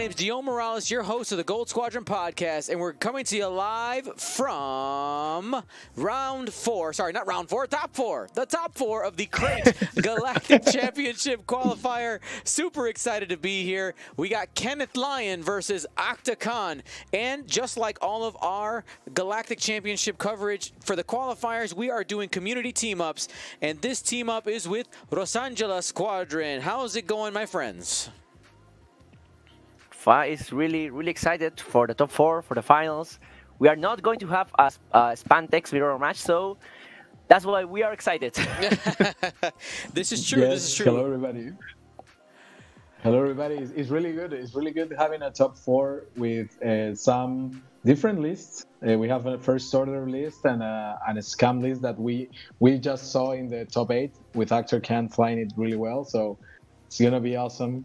name's Dio Morales, your host of the Gold Squadron Podcast, and we're coming to you live from top four of the Crait Galactic Championship qualifier. Super excited to be here. We got Kenneth Lyon versus Akhter Khan, and just like all of our Galactic Championship coverage for the qualifiers, we are doing community team-ups, and this team-up is with Los Angeles Squadron. How's it going, my friends? Fa is really excited for the top four, for the finals. We are not going to have a Spantex mirror match, so that's why we are excited. This is true, yes, this is true. Hello, everybody. Hello, everybody. It's really good. It's really good having a top four with some different lists. We have a first order list and a scam list that we just saw in the top 8 with Akhter Khan flying it really well, so it's going to be awesome.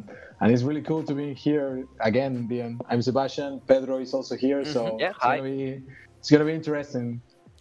And it's really cool to be here again, Dion. I'm Sebastian. Pedro is also here, so yeah, it's gonna be interesting.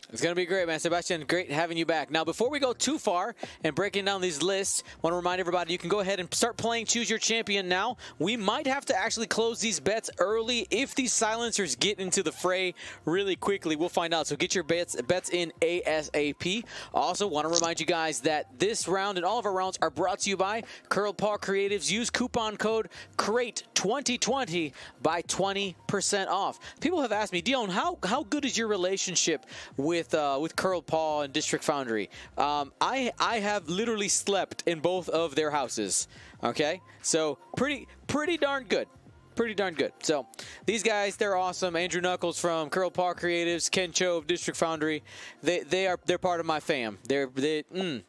It's going to be great, man. Sebastian, great having you back. Now, before we go too far and breaking down these lists, I want to remind everybody you can go ahead and start playing Choose Your Champion now. We might have to actually close these bets early if these silencers get into the fray really quickly. We'll find out. So get your bets in ASAP. Also, want to remind you guys that this round and all of our rounds are brought to you by CurlPaw Creatives. Use coupon code CRATE2020 by 20% off. People have asked me, Dion, how good is your relationship with CurlPaw and District Foundry? I have literally slept in both of their houses. Okay, so pretty darn good. Pretty darn good. So these guys, they're awesome. Andrew Knuckles from CurlPaw Creatives, Ken Cho of District Foundry, they're part of my fam. I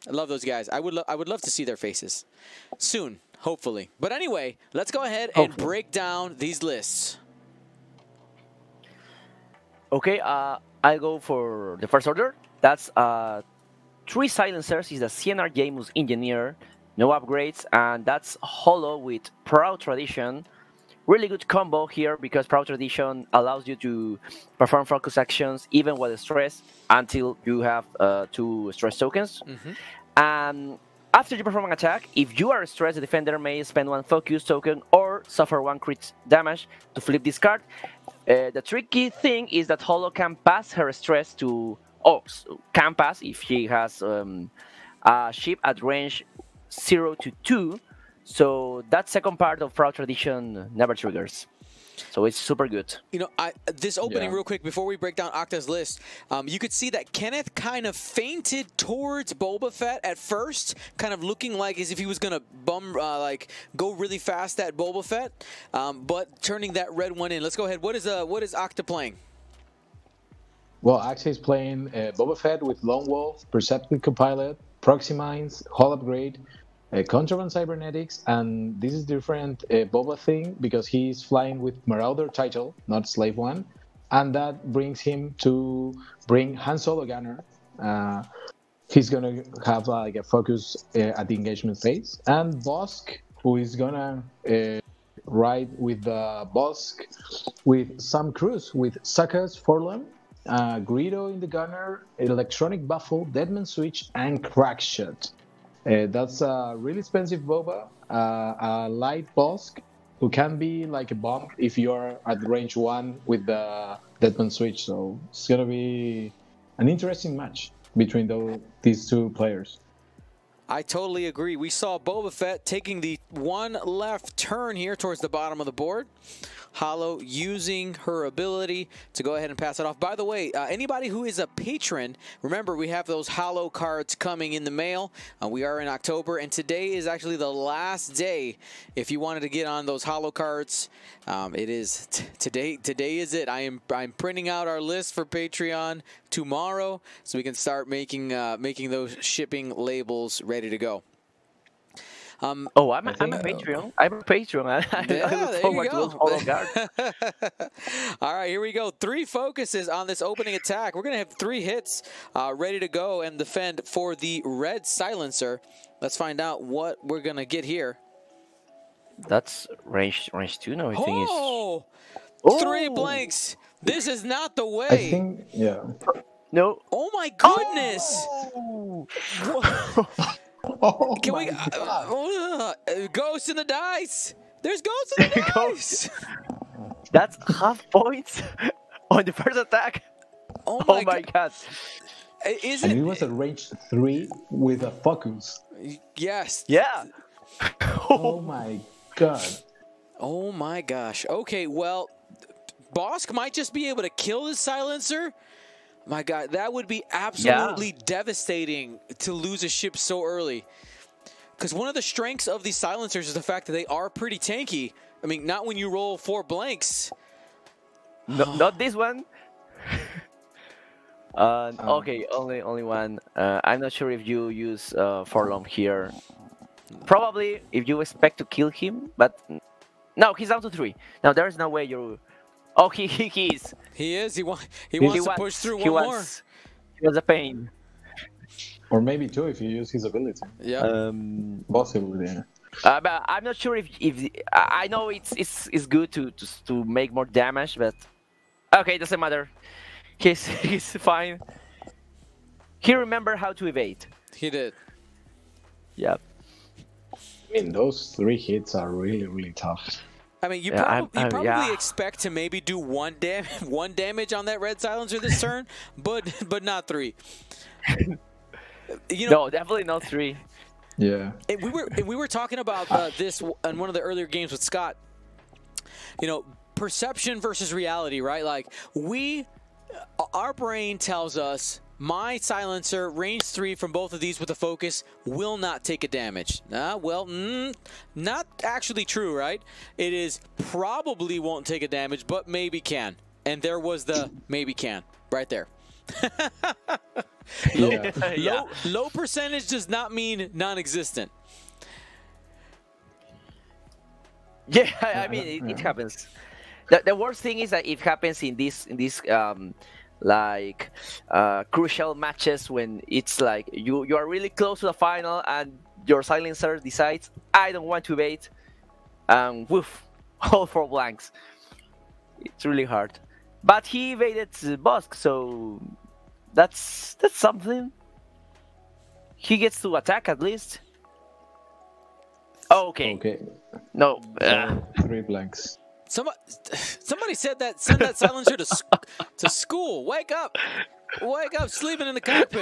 love those guys. I would love to see their faces soon, hopefully. But anyway, let's go ahead and break down these lists. Okay, I go for the first order. That's 3 silencers. Is the Sienar-Jaemus Engineer, no upgrades, and that's Holo with Proud Tradition. Really good combo here because Proud Tradition allows you to perform focus actions even while stressed until you have 2 stress tokens. After you perform an attack, if you are stressed, the defender may spend 1 focus token or suffer 1 crit damage to flip this card. The tricky thing is that Holo can pass her stress to... Oh, can pass if she has a ship at range 0 to 2. So that second part of Proud Tradition never triggers. So it's super good. You know, this opening, real quick, before we break down Akhter's list, you could see that Kenneth kind of fainted towards Boba Fett at first, kind of looking like as if he was going to go really fast at Boba Fett, but turning that red one in. Let's go ahead. What is Akhter playing? Well, Akhter is playing Boba Fett with Lone Wolf, Perceptive Copilot, Proxy Mines, Hull Upgrade, Contraband Cybernetics, and this is different Boba thing because he's flying with Marauder title, not Slave One, and that brings him to bring Han Solo Gunner. He's gonna have like a focus at the engagement phase, and Bossk, who is gonna ride with Bossk with some crews with Zuckuss, 4-LOM, Greedo in the Gunner, Electronic Baffle, Deadman Switch, and Crackshot. That's a really expensive Boba, a light Bossk, who can be like a bomb if you're at range 1 with the Deadman Switch. So it's going to be an interesting match between these 2 players. I totally agree. We saw Boba Fett taking the 1 left turn here towards the bottom of the board. Holo using her ability to go ahead and pass it off. By the way, anybody who is a patron, remember we have those Holo cards coming in the mail. We are in October, and today is actually the last day. If you wanted to get on those Holo cards, it is today. Today is it. I'm printing out our list for Patreon tomorrow, so we can start making those shipping labels ready to go. I'm a Patreon. I'm a Patreon. All right, here we go. 3 focuses on this opening attack. We're going to have 3 hits ready to go and defend for the red silencer. Let's find out what we're going to get here. That's range 2 now, I think. Oh! 3 blanks. This is not the way. I think, yeah. No. Oh, my goodness. Oh. Can we? Ghost in the dice. There's goats in the dice! That's half points on the first attack. Oh my god. Is it? And it was a range 3 with a focus. Yes. Yeah. Oh my god. Oh my gosh. Okay, well, Bossk might just be able to kill his silencer. My god, that would be absolutely devastating to lose a ship so early. Because one of the strengths of these silencers is the fact that they are pretty tanky. I mean, not when you roll 4 blanks. No, not this one. Okay, only one. I'm not sure if you use 4-LOM here. Probably if you expect to kill him, but no, he's down to 3. Now there is no way you. Oh, he is. He is. He wants to push through one more. He was a pain. Or maybe 2 if you use his ability. Yeah. Possibly. Yeah. But I'm not sure if I know it's good to make more damage, but okay, doesn't matter. He's fine. He remembered how to evade. He did. Yep. I mean, those 3 hits are really, really tough. I mean, you probably expect to maybe do one damage on that red silencer this turn, but not 3. You know, no, definitely not 3. Yeah. And we were talking about this in one of the earlier games with Scott. You know, perception versus reality, right? Like our brain tells us my silencer range 3 from both of these with a focus will not take a damage. Not actually true, right? It is probably won't take a damage, but maybe can. And there was the maybe can right there. Low percentage does not mean non-existent. Yeah, I mean it happens. The worst thing is that it happens in these crucial matches when it's like you are really close to the final and your silencer decides I don't want to bait, and woof, all 4 blanks. It's really hard. But he evaded Bossk, so that's something. He gets to attack at least. Oh, okay. Okay. No. 3 blanks. Somebody said that send that silencer to school. Wake up, sleeping in the cockpit.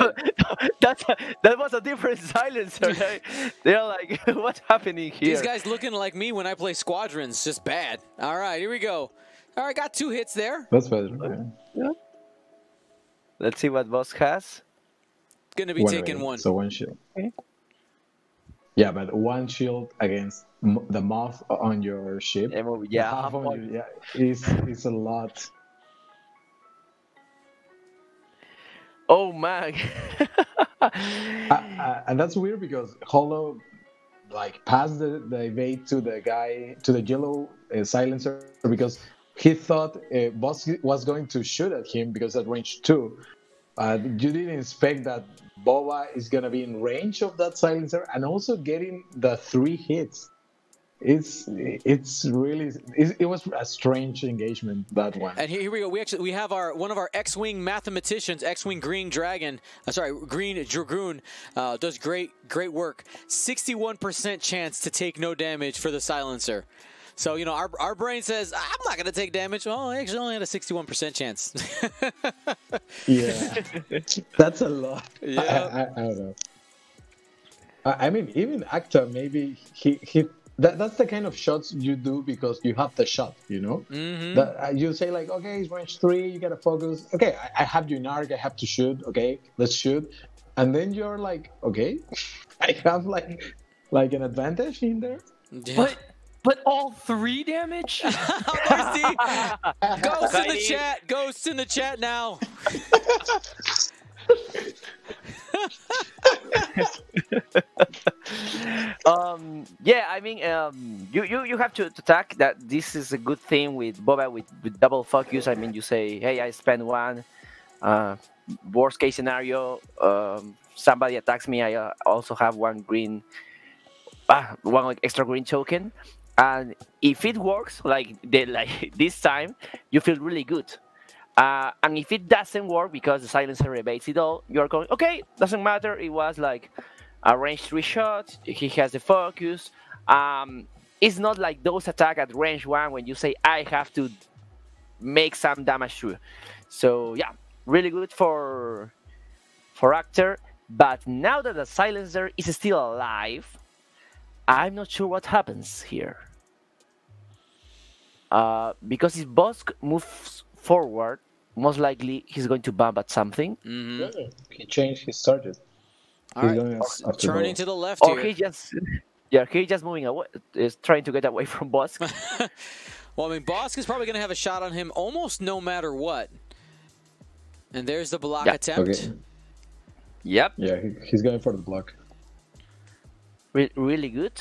that was a different silencer. Right? They're like, what's happening here? These guys looking like me when I play squadrons, just bad. All right, here we go. All right, got 2 hits there. That's better. Yeah. Let's see what Bossk has. Going to be taking 1. So 1 shield. Okay. Yeah, but 1 shield against the moth on your ship. Yeah, half on your, it's a lot. Oh man. And that's weird because Holo like passed the evade to the guy to the yellow silencer because he thought Bossk was going to shoot at him because at range 2. You didn't expect that Boba is going to be in range of that silencer and also getting the 3 hits. It was a strange engagement, that one. And here we go. We have one of our X-wing mathematicians, X-wing Green Dragon. Green Dragoon does great work. 61% chance to take no damage for the silencer. So, you know, our brain says, I'm not going to take damage. Well, I actually only had a 61% chance. Yeah. That's a lot. Yeah. I don't know. I mean, even Akhter, maybe that's the kind of shots you do because you have the shot, you know? Mm-hmm. You say like, okay, it's range 3, you got to focus. Okay, I have you in arc, I have to shoot. Okay, let's shoot. And then you're like, okay, I have like an advantage in there. Yeah. But all 3 damage? Ghosts in the chat. Ghosts in the chat now. Yeah, I mean, you have to attack. That this is a good thing with Boba with double focus. I mean, you say, hey, I spend 1. Worst case scenario, somebody attacks me. I also have 1 extra green token. And if it works, like this time, you feel really good. And if it doesn't work because the silencer evades it all, you're going, okay, doesn't matter. It was like a range 3 shot. He has the focus. It's not like those attacks at range one when you say, I have to make some damage too. So yeah, really good for Akhter. But now that the silencer is still alive, I'm not sure what happens here. Because if Bossk moves forward, most likely he's going to bump at something. Mm-hmm. Yeah, he changed his target. All right, turning to the left here. He's just moving away, is trying to get away from Bossk. Well, I mean, Bossk is probably going to have a shot on him almost no matter what. And there's the block attempt. Okay. Yep. Yeah, he's going for the block. Really good.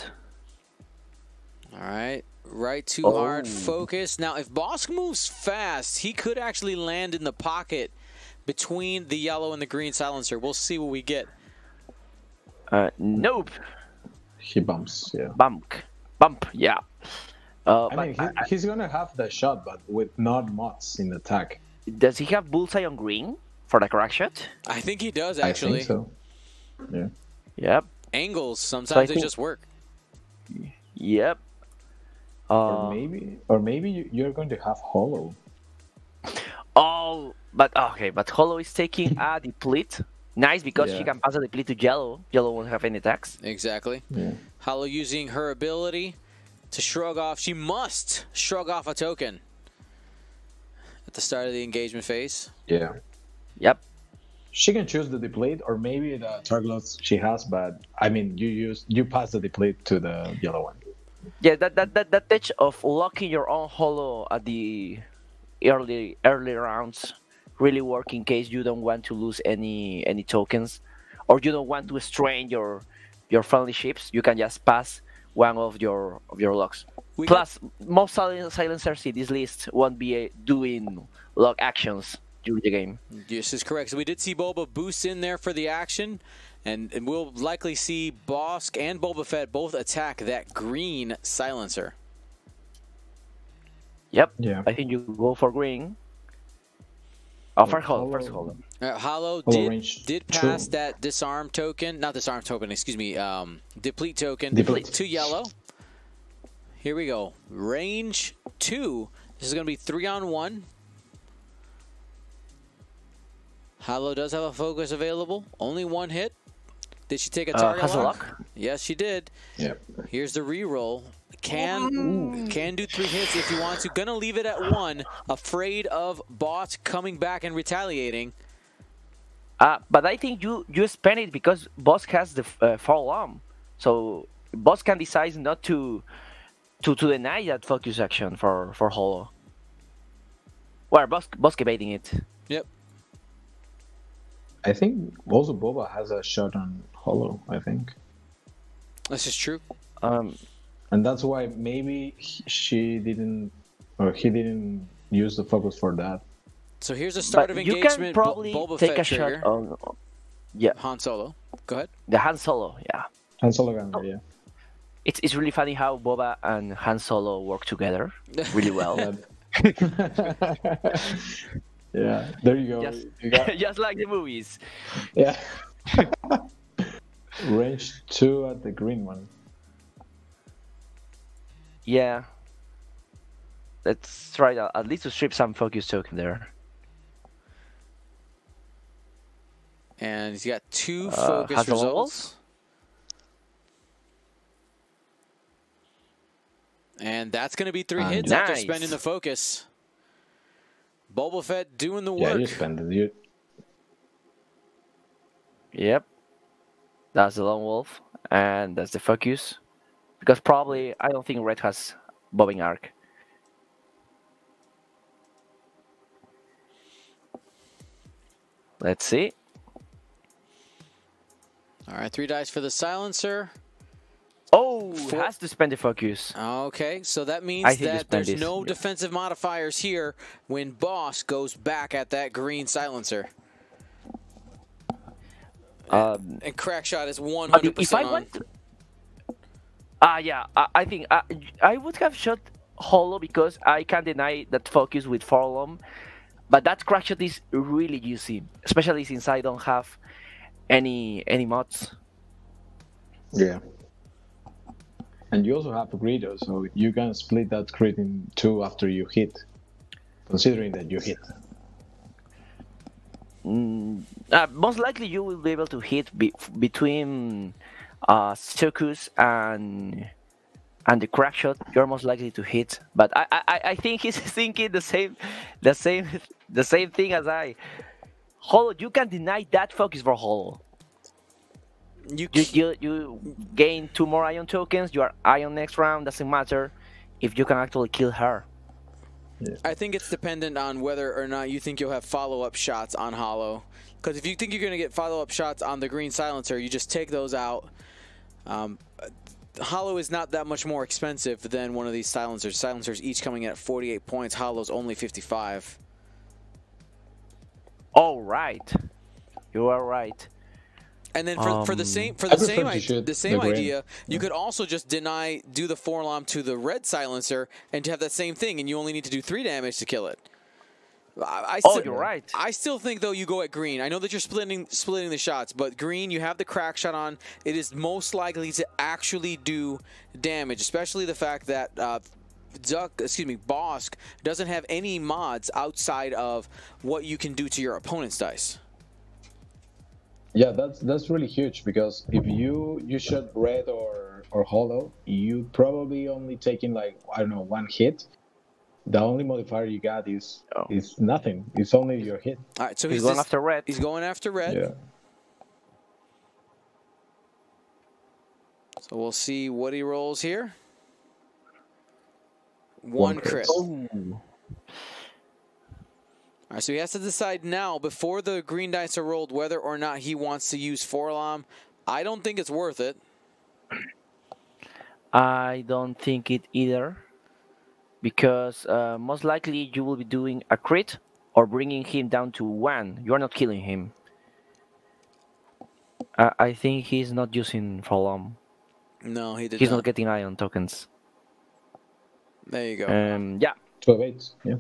All right. Right to hard focus. Now, if Bossk moves fast, he could actually land in the pocket between the yellow and the green silencer. We'll see what we get. Nope. He bumps. Yeah. Bump. Yeah. I mean, he's gonna have the shot, but with not mods in attack. Does he have bullseye on green for the crack shot? I think he does actually. I think so. Yeah. Yep. Angles sometimes they just work. Yep. Or maybe you're going to have Holo. Oh, but Holo is taking a deplete. Nice, because she can pass a deplete to Yellow. Yellow won't have any attacks. Exactly. Yeah. Holo using her ability to shrug off. She must shrug off a token at the start of the engagement phase. Yeah. Yep. She can choose the deplete or maybe the targets she has, but I mean, you pass the deplete to the yellow one. Yeah, that touch of locking your own Holo at the early rounds really work in case you don't want to lose any tokens, or you don't want to strain your friendly ships. You can just pass one of your locks. Plus, most silencers in this list won't be doing lock actions during the game. This is correct. So we did see Boba boost in there for the action. And we'll likely see Bossk and Boba Fett both attack that green silencer. Yep. Yeah. I think you go for green. Holo did pass that disarm token. Not disarm token, excuse me. Deplete token to yellow. Here we go. Range 2. This is going to be 3-on-1. Holo does have a focus available. Only one hit. Did she take a target lock? Yes, she did. Yep. Here's the reroll. Can do 3 hits if you want to. Gonna leave it at 1. Afraid of Bot coming back and retaliating. But I think you spend it because Bossk has the 4-LOM, so Bossk can decide not to deny that focus action for Holo. Well, Bossk evading it. Yep. I think also Boba has a shot on Holo, I think. This is true. And that's why maybe he didn't use the focus for that. So here's the start of engagement. You can probably Boba take Fett a trigger. Shot on Han Solo. Go ahead. The Han Solo, yeah. Han Solo gunner, yeah. It's really funny how Boba and Han Solo work together really well. Yeah, there you go. Just like the movies. Yeah. Range 2 at the green one. Yeah. Let's try that, at least to strip some focus token there. And he's got 2 focus results. And that's going to be 3 hits after spending the focus. Boba Fett doing the work. Yeah, you spend it. Yep. That's the Lone Wolf. And that's the focus. Because probably, I don't think Red has bobbing arc. Let's see. Alright, 3 dice for the silencer. Oh, has to spend the focus. Okay, so that means that there's no defensive modifiers here when Bossk goes back at that green silencer. And Crackshot is 100%. If I went, I think I would have shot Holo because I can't deny that focus with 4-LOM, but that Crackshot is really juicy, especially since I don't have any mods. Yeah. And you also have Greedo, so you can split that crit in two after you hit, considering that you hit. Most likely you will be able to hit between Zuckuss and the Crackshot. You're most likely to hit, but I think he's thinking the same thing as I. Holo, you can deny that focus for Holo. You gain 2 more ion tokens. You are ion next round. Doesn't matter if you can actually kill her. Yeah. I think it's dependent on whether or not you think you'll have follow-up shots on Holo. Because if you think you're going to get follow-up shots on the green silencer, you just take those out. Holo is not that much more expensive than one of these silencers. Silencers each coming in at 48 points. Holo's only 55. All right, you are right. And then for the same idea, you could also just do the 4-LOM to the red silencer and to have that same thing, and you only need to do 3 damage to kill it. You're right. I still think though you go at green. I know that you're splitting the shots, but green, you have the crack shot on. It is most likely to actually do damage, especially the fact that Bossk doesn't have any mods outside of what you can do to your opponent's dice. Yeah, that's really huge, because if you shot red or Holo, you probably only taking, like, I don't know, 1 hit. The only modifier you got is nothing. It's only your hit. All right, so he's going after red. He's going after red. Yeah. So we'll see what he rolls here. One crit. Oh. All right, so he has to decide now, before the green dice are rolled, whether or not he wants to use 4-LOM. I don't think it's worth it. I don't think it either, because most likely you will be doing a crit or bringing him down to 1. You're not killing him. I think he's not using 4-LOM. No, he did. He's not getting ion tokens. There you go. Yeah. 2 evades. Yeah.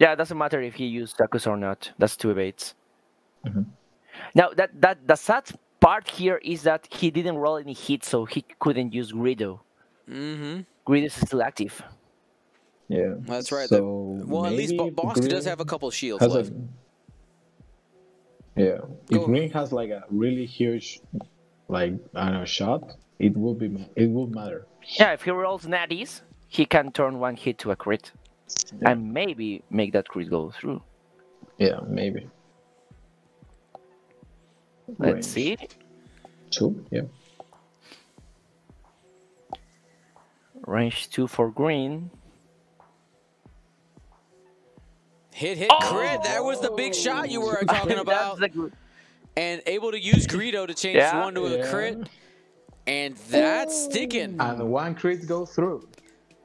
Yeah, it doesn't matter if he used Zuckuss or not. That's 2 evades. Mm-hmm. Now, the sad part here is that he didn't roll any hits, so he couldn't use Greedo. Mm-hmm. Greedo is still active. Yeah. That's right. So well, at least Bossk does have a couple shields left. Yeah. If Green has, like, a really huge, like, I don't know, shot, it will matter. Yeah, if he rolls natties, he can turn 1 hit to a crit. Yeah. And maybe make that crit go through. Yeah, maybe. Let's see. 2, yeah. Range 2 for green. Hit, crit. That was the big shot you were talking about. And able to use Greedo to change 1 to a crit. And that's sticking. And 1 crit goes through.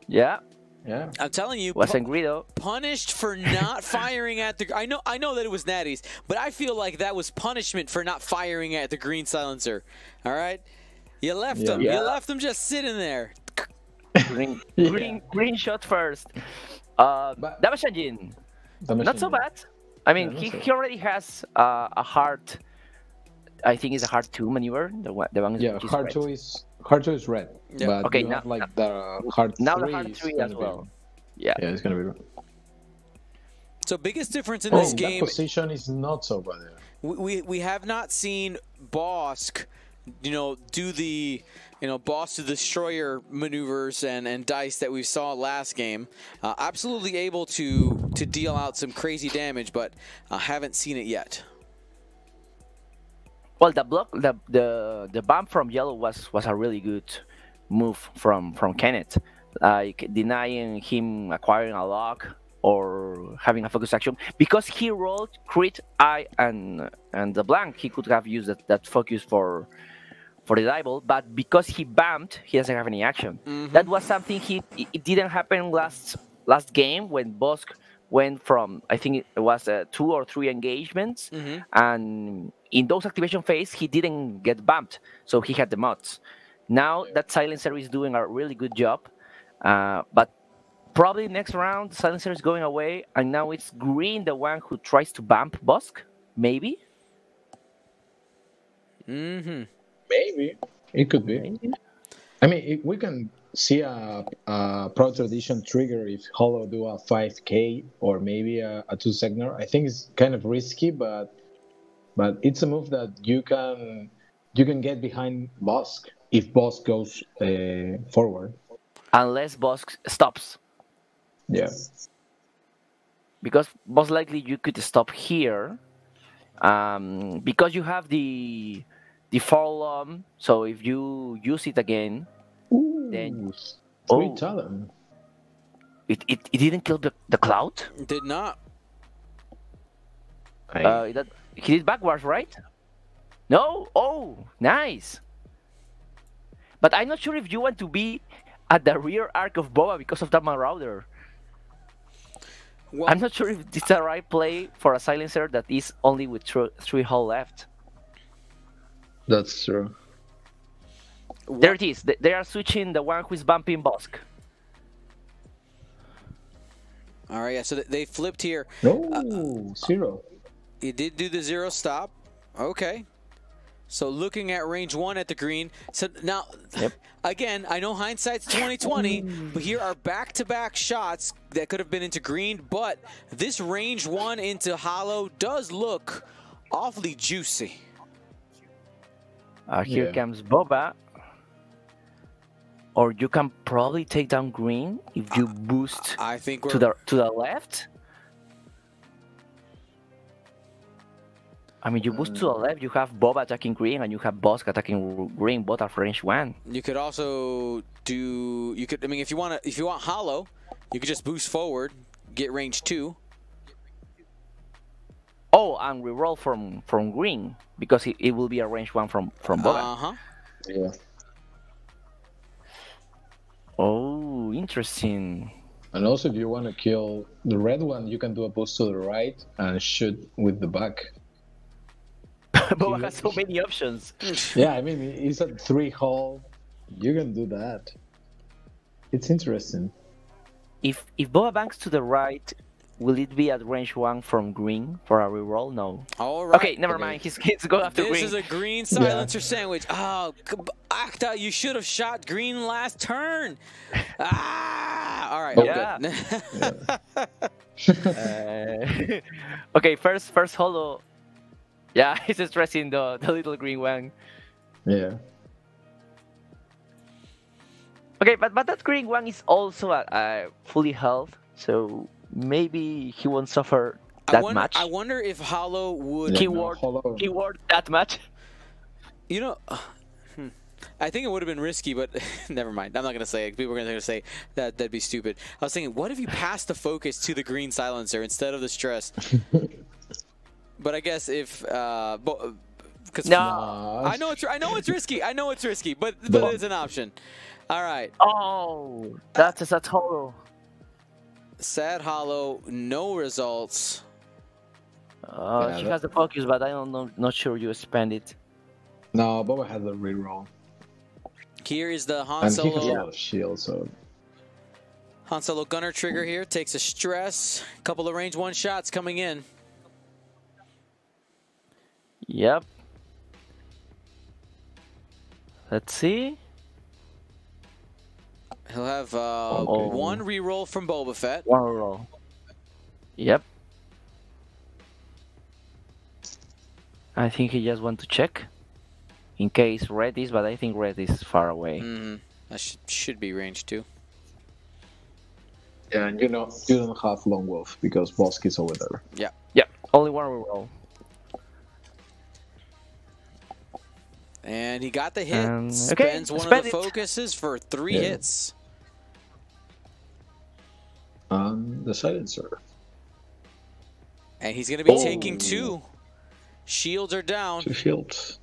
Yeah. Yeah. I'm telling you, punished for not firing at the... I know that it was natties, but I feel like that was punishment for not firing at the green silencer. All right? You left him. Yeah. You left him just sitting there. Green shot first. Damashanjin. Not so bad. I mean, he already has a hard... I think it's a hard 2 maneuver. Hard 2 is... Hard 2 is red, yeah. But okay, now the hard three as well. Yeah, it's gonna be red. So biggest difference in this game. Position is not so bad. We have not seen Bossk, do the Bossk the Destroyer maneuvers and dice that we saw last game. Absolutely able to deal out some crazy damage, but haven't seen it yet. Well, the bump from yellow was a really good move from Kenneth, like denying him acquiring a lock or having a focus action, because he rolled crit, eye, and the blank. He could have used that focus for the eyeball, but because he bumped, he doesn't have any action. Mm-hmm. That was something it didn't happen last game when Bossk went from, I think it was 2 or 3 engagements, mm-hmm. and in those activation phase he didn't get bumped, so he had the mods. Now that silencer is doing a really good job, but probably next round silencer is going away, and now it's green the one who tries to bump Bossk, maybe. Mm-hmm. Maybe it could be. I mean, if we can see a Proud Tradition trigger if Holo do a 5K or maybe a 2 sector. I think it's kind of risky, but it's a move that you can get behind Bossk if Bossk goes forward. Unless Bossk stops. Yeah. Because most likely you could stop here, because you have the 4-LOM, so if you use it again, then... Oh, it didn't kill the cloud? It did not. He did backwards, right? No? Oh, nice. But I'm not sure if you want to be at the rear arc of Boba because of that Marauder. Well, I'm not sure if it's a right play for a silencer that is only with 3 hull left. That's true. There it is. They are switching the one who is bumping Bossk. All right, yeah, so they flipped here. Oh, zero. It did do the zero stop. Okay. So looking at range one at the green. So now, yep. Again, I know hindsight's 20/20, but here are back-to-back shots that could have been into green, but this range one into hollow does look awfully juicy. Here comes Boba. Or you can probably take down green if you boost I think we're... to the left. I mean, you boost to the left, you have Boba attacking green, and you have Bossk attacking green, both are range one. You could also do, I mean, if you want hollow, you could just boost forward, get range two. Oh, and reroll from green, because it will be a range one from Boba. Uh-huh. Yeah. Oh, interesting. And also, if you want to kill the red one, you can do a boost to the right and shoot with the back. Boba has so many options. Yeah, I mean, it's a 3 hull. You can do that. It's interesting. If Boba banks to the right, will it be at range one from green for a reroll? No. All right. Okay, never mind. He's going after green. This is a green silencer sandwich. Oh, Akhter, you should have shot green last turn. Ah! All right. Okay. Okay, first Holo. Yeah, he's stressing the little green one. Yeah. Okay, but that green one is also at fully health, so maybe he won't suffer that much. I wonder if Holo would keyword that much. You know, I think it would have been risky, but never mind. I'm not gonna say it. People are gonna say that that'd be stupid. I was thinking, what if you passed the focus to the green silencer instead of the stress? But I guess if I know it's risky. I know it's risky, but it is an option. All right. Oh, that's Holo. Sad Holo, no results. She has the focus, but I don't know. Not sure you spend it. No, Boba has a reroll. Here is the Han Solo. And he has a lot of shield, so. Han Solo gunner trigger here takes a stress. A couple of range one shots coming in. Yep. Let's see. He'll have one reroll from Boba Fett. One reroll. Yep. I think he just wants to check in case red is, but I think red is far away. That should be range two. Yeah, and you know you don't have Lone Wolf because Bossk is over there. Yeah. Yeah. Only one reroll. And he got the hit. Spends one of the focuses for 3 hits. On the silencer. And he's going to be taking 2. Shields are down. 2 shields.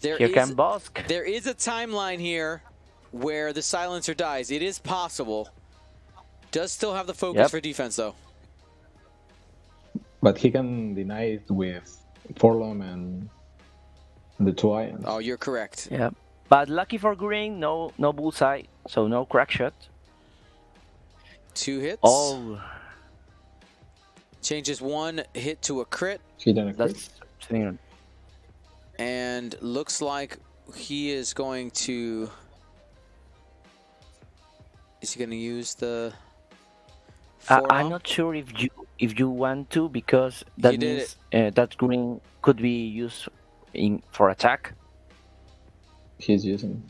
Here comes Bossk. There is a timeline here where the silencer dies. It is possible. Does still have the focus for defense, though. But he can deny it with 4-LOM and... the 2 irons. Oh, you're correct. Yeah, but lucky for green, no bullseye, so no crack shot. 2 hits. Oh, changes 1 hit to a crit. She done a crit. And looks like he is going to... Is he going to use the... 4-LOM? I'm not sure if you want to, because that you means that green could be used for attack. He's using.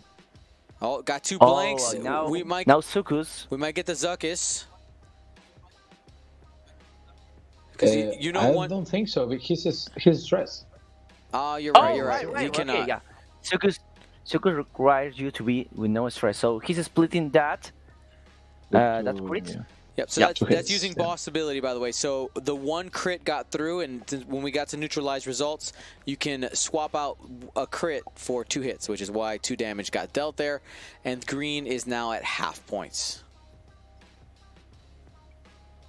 Oh, got two blanks. Now, now Zuckuss. We might get the Zuckuss. You know I don't think so. But he's stressed. Oh, you're right. You're right. He cannot. Okay, yeah. Zuckuss requires you to be with no stress. So he's splitting that. That's crit. Yeah. Yep, so that's using boss ability, by the way. So the one crit got through, and when we got to neutralize results, you can swap out a crit for 2 hits, which is why 2 damage got dealt there. And green is now at half points.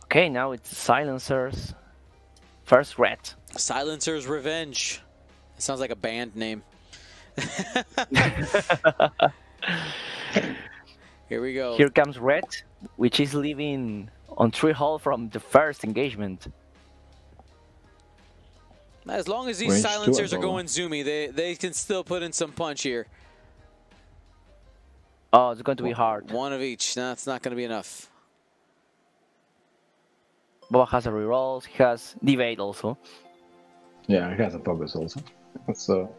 Okay, now it's Silencer's first rat. Silencer's Revenge. It sounds like a band name. Here we go. Here comes Red, which is leaving on 3 hull from the first engagement. As long as these Range silencers are going zoomy, they can still put in some punch here. Oh, it's going to be hard. One of each. No, it's not going to be enough. Boba has a reroll. He has debate also. Yeah, he has a focus also. So.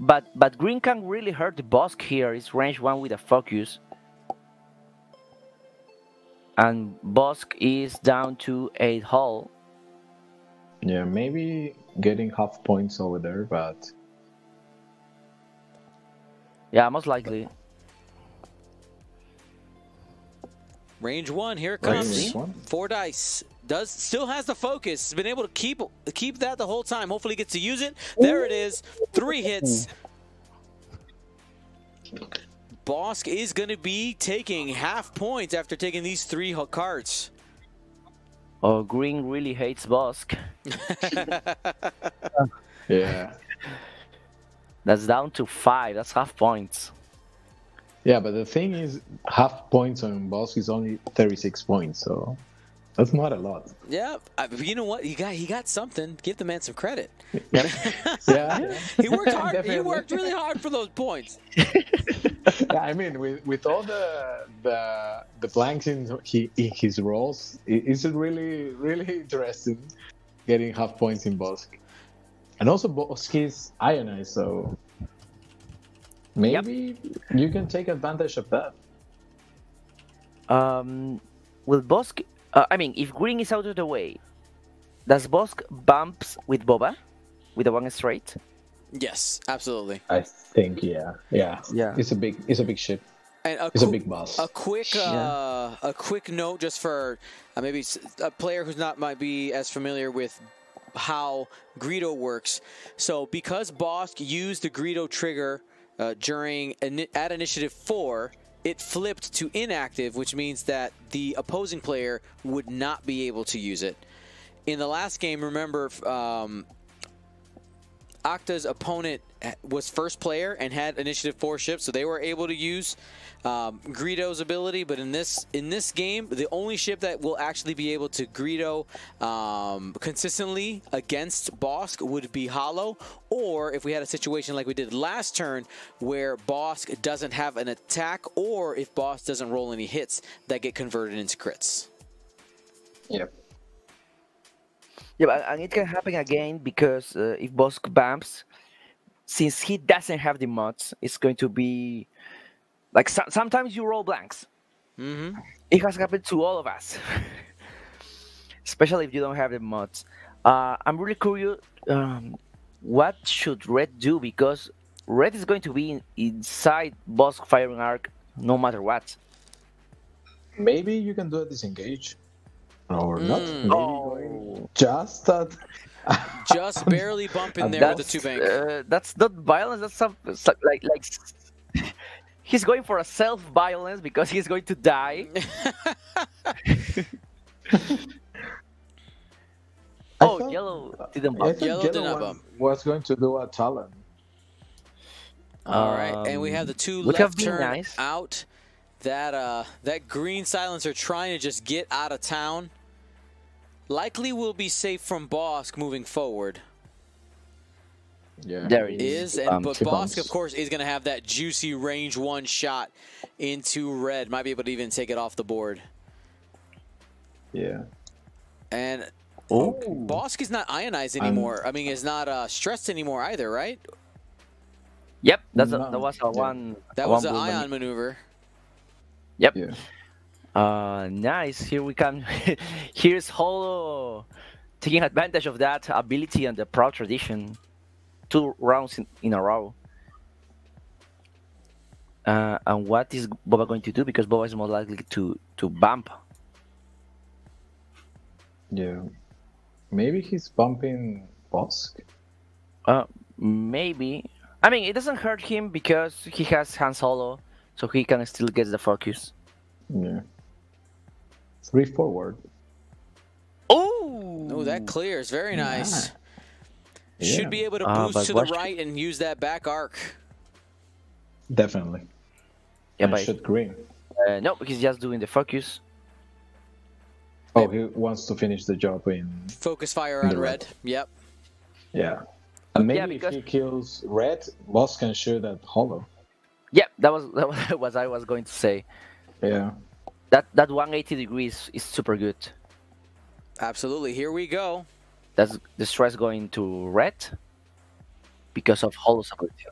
But green can really hurt the Bossk here. It's range 1 with a focus. And Bossk is down to 8 hull. Yeah, maybe getting half points over there, but... Yeah, most likely. Range 1, here it comes. 4 dice. Still has the focus. He's been able to keep that the whole time. Hopefully he gets to use it. There it is. 3 hits. Bossk is going to be taking half points after taking these 3 cards. Oh, green really hates Bossk. Yeah. That's down to 5. That's half points. Yeah, but the thing is, half points on Bossk is only 36 points, so... That's not a lot. Yeah, you know what? He got something. Give the man some credit. Yeah, he worked hard. Definitely. He worked really hard for those points. Yeah, I mean, with all the blanks in his rolls, it's really interesting getting half points in Bossk, and also Bossk is ionized, so maybe you can take advantage of that. Will Bossk? I mean, if green is out of the way, does Bossk bumps with Boba? With the 1 straight? Yes, absolutely. I think, yeah. It's a big ship. And it's a big boss. A quick note just for maybe a player who's might not be as familiar with how Greedo works. So because Bossk used the Greedo trigger at initiative 4. It flipped to inactive, which means that the opposing player would not be able to use it. In the last game, remember, Akhta's opponent was first player and had initiative 4 ships, so they were able to use Greedo's ability. But in this game, the only ship that will actually be able to Greedo consistently against Bossk would be Holo, or if we had a situation like we did last turn where Bossk doesn't have an attack, or if Bossk doesn't roll any hits that get converted into crits. Yep. Yeah, and it can happen again because if Bossk bumps, since he doesn't have the mods, it's going to be like sometimes you roll blanks. Mm-hmm. It has happened to all of us, especially if you don't have the mods. I'm really curious what should Red do, because Red is going to be inside Bossk firing arc no matter what. Maybe you can do a disengage. Or not. Oh. Just that. Just barely bumping there with the 2 banks. That's not violence. That's something like he's going for a self-violence because he's going to die. Oh, yellow didn't bump. Yellow did not bump. Was going to do a talent. All right, and we have the 2 left turn out. That green silencer trying to just get out of town. Likely will be safe from Bossk moving forward. Yeah. There it is. And, but Bossk, of course, is going to have that juicy range one shot into red. Might be able to even take it off the board. Yeah. And Bossk is not ionized anymore. I mean, is not stressed anymore either, right? Yep. That's no. That was an ion maneuver. Yep. Yeah. Nice. Here we come. Here's Holo taking advantage of that ability and the Proud Tradition. 2 rounds in a row. And what is Boba going to do? Because Boba is more likely to bump. Yeah. Maybe he's bumping Bossk? Maybe. I mean, it doesn't hurt him because he has Han Solo, so he can still get the focus. Yeah. 3 forward. Oh! Oh, that clears. Very nice. Yeah. Yeah. Should be able to boost to the right and use that back arc. Definitely. Yeah, but should green. No, he's just doing the focus. Oh, he wants to finish the job in focus fire on red. Yep. Yeah, and maybe because if he kills red, Boss can shoot at Holo. Yeah, that was I was going to say. Yeah. That 180 degrees is super good. Absolutely. Here we go. That's the stress going to red because of Holo's ability.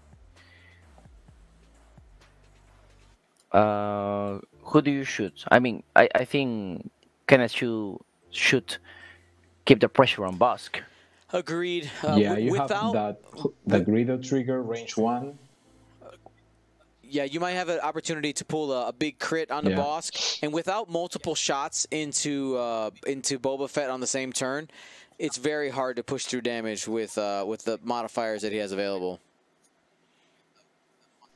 Who do you shoot? I mean, I think Kenneth should keep the pressure on Bossk. Agreed. Yeah, you have that the Greedo trigger range 1. Yeah, you might have an opportunity to pull a big crit on the Bossk, and without multiple shots into Boba Fett on the same turn, it's very hard to push through damage with the modifiers that he has available.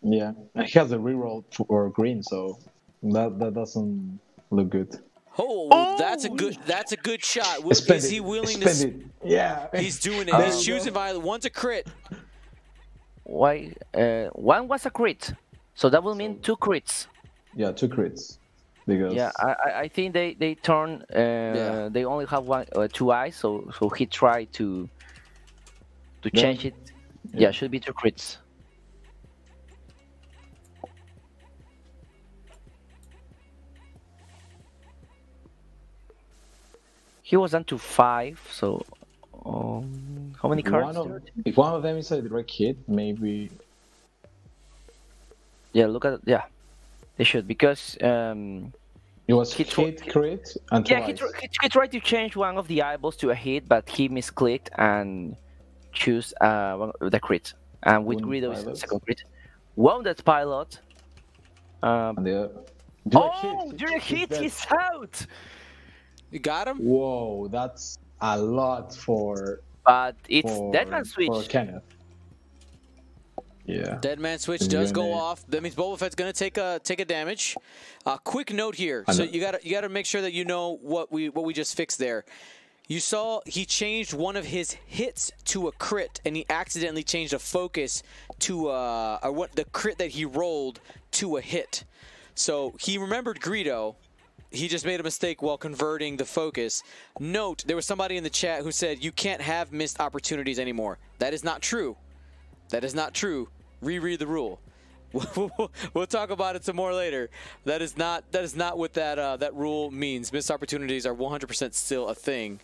Yeah, he has a reroll for green, so that doesn't look good. Oh, that's a good shot. Is he willing to? Yeah, he's doing it. He's choosing violet. One's a crit. Why? One was a crit, so that will mean 2 crits. Yeah, 2 crits. Because I think they turn. They only have 2 eyes, so he tried to change it. Yeah, should be 2 crits. He was down to 5, so how many cards? If one of them is a direct hit, maybe. Yeah, look at they should, because it was hit, crit, and twice. He tried to change one of the eyeballs to a hit, but he misclicked and choose the crit. And with Greedo is the second crit. Wounded Pilot. Direct hit, he's out. You got him? Whoa, that's a lot for. But it's Deadman Switch. For Kenneth. Yeah. Deadman Switch does go off. That means Boba Fett's gonna take a damage. Quick note here. So you gotta make sure that you know what we just fixed there. You saw he changed one of his hits to a crit, and he accidentally changed a focus to the crit that he rolled to a hit. So he remembered Greedo. He just made a mistake while converting the focus. Note, there was somebody in the chat who said, you can't have missed opportunities anymore. That is not true. That is not true. Reread the rule. We'll talk about it some more later. That is not what that rule means. Missed opportunities are 100% still a thing.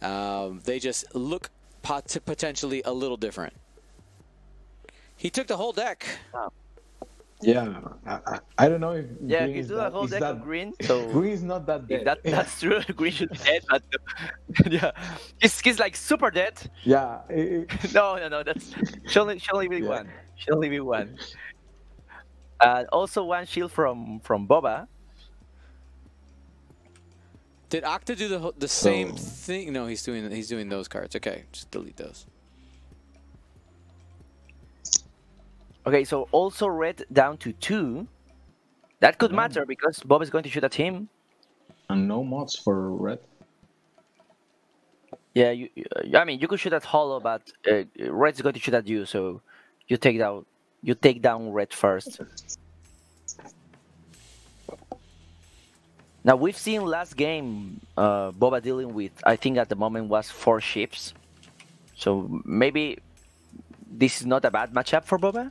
They just look potentially a little different. He took the whole deck. Wow. Yeah, I don't know if green is that, whole deck of green. So green is not that dead. That's true. Green should be dead, but yeah, he's like super dead. Yeah. No. That's she'll only be one. She'll only be one. Also one shield from Boba. Did Akhter do the same thing? No, he's doing those cards. Okay, just delete those. Okay, so also red down to 2. That could matter because Bob is going to shoot at him. And no mods for red. Yeah, I mean you could shoot at Holo, but red's going to shoot at you, so you take down red first. Now we've seen last game Boba dealing with, I think at the moment was 4 ships. So maybe this is not a bad matchup for Boba?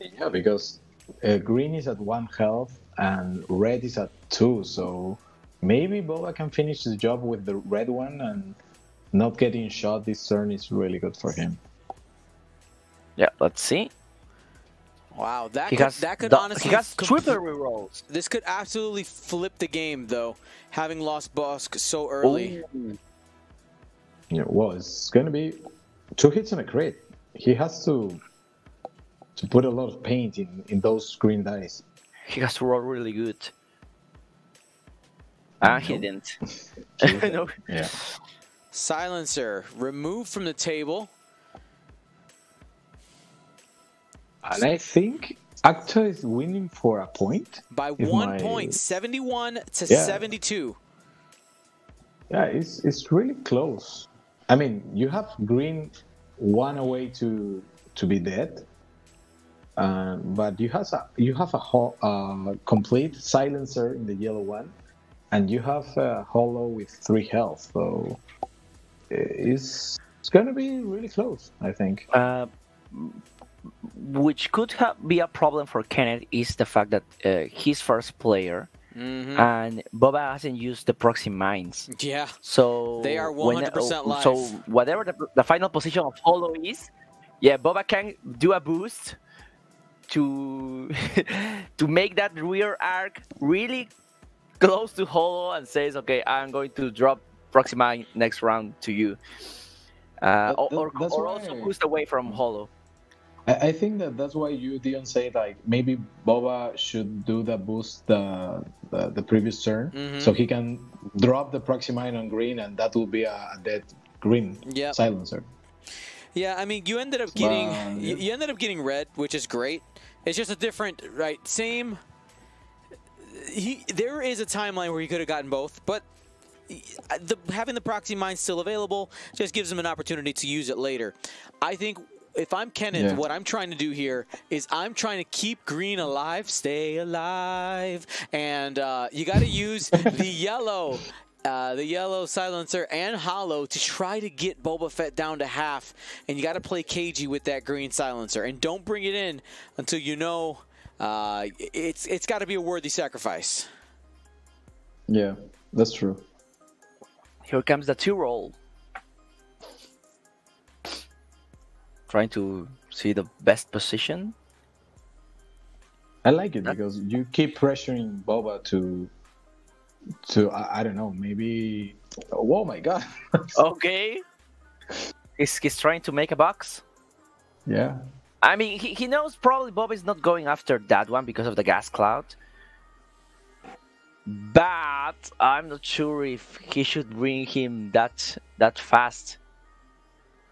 Yeah, because green is at 1 health and red is at 2, so maybe Boba can finish the job with the red one, and not getting shot this turn is really good for him. Yeah, let's see. Wow, that could honestly triple rerolls. This could absolutely flip the game, though, having lost Bossk so early. Ooh. Yeah, well, it's going to be 2 hits and a crit. He has to put a lot of paint in those green dice. He has to roll really good. Ah, no. He didn't. No. Yeah. Silencer removed from the table. And I think Akhter is winning for a point. By 1 point, 71 to 72. Yeah, it's really close. I mean, you have green 1 away to be dead, but you have a complete silencer in the yellow one, and you have a Holo with 3 health. So it's gonna be really close, I think. Which could be a problem for Kenneth is the fact that he's first player, and Boba hasn't used the Proxy Mines. Yeah. So they are 100% live. So whatever the final position of Holo is, yeah, Boba can do a boost to to make that rear arc really close to Holo and says, okay, I'm going to drop Proxy Mine next round to you. Or also boost away from Holo. I think that's why you didn't say, like, maybe Boba should do the boost the previous turn, so he can drop the Proxy Mine on green, and that will be a dead green silencer. Yeah, I mean, you ended up getting red, which is great. It's just a different, right? Same. There is a timeline where he could have gotten both, but having the Proxy Mine still available just gives him an opportunity to use it later. I think. If I'm Kenneth, what I'm trying to do here is I'm trying to keep green alive, stay alive, and you got to use the yellow silencer and Holo to try to get Boba Fett down to half, and you got to play cagey with that green silencer, and don't bring it in until you know it's got to be a worthy sacrifice. Yeah, that's true. Here comes the 2-roll. Trying to see the best position. I like it because you keep pressuring Boba to I don't know, maybe. Oh my god. Okay. He's trying to make a box. Yeah. I mean, he knows probably Boba is not going after that one because of the gas cloud. But I'm not sure if he should bring him that fast.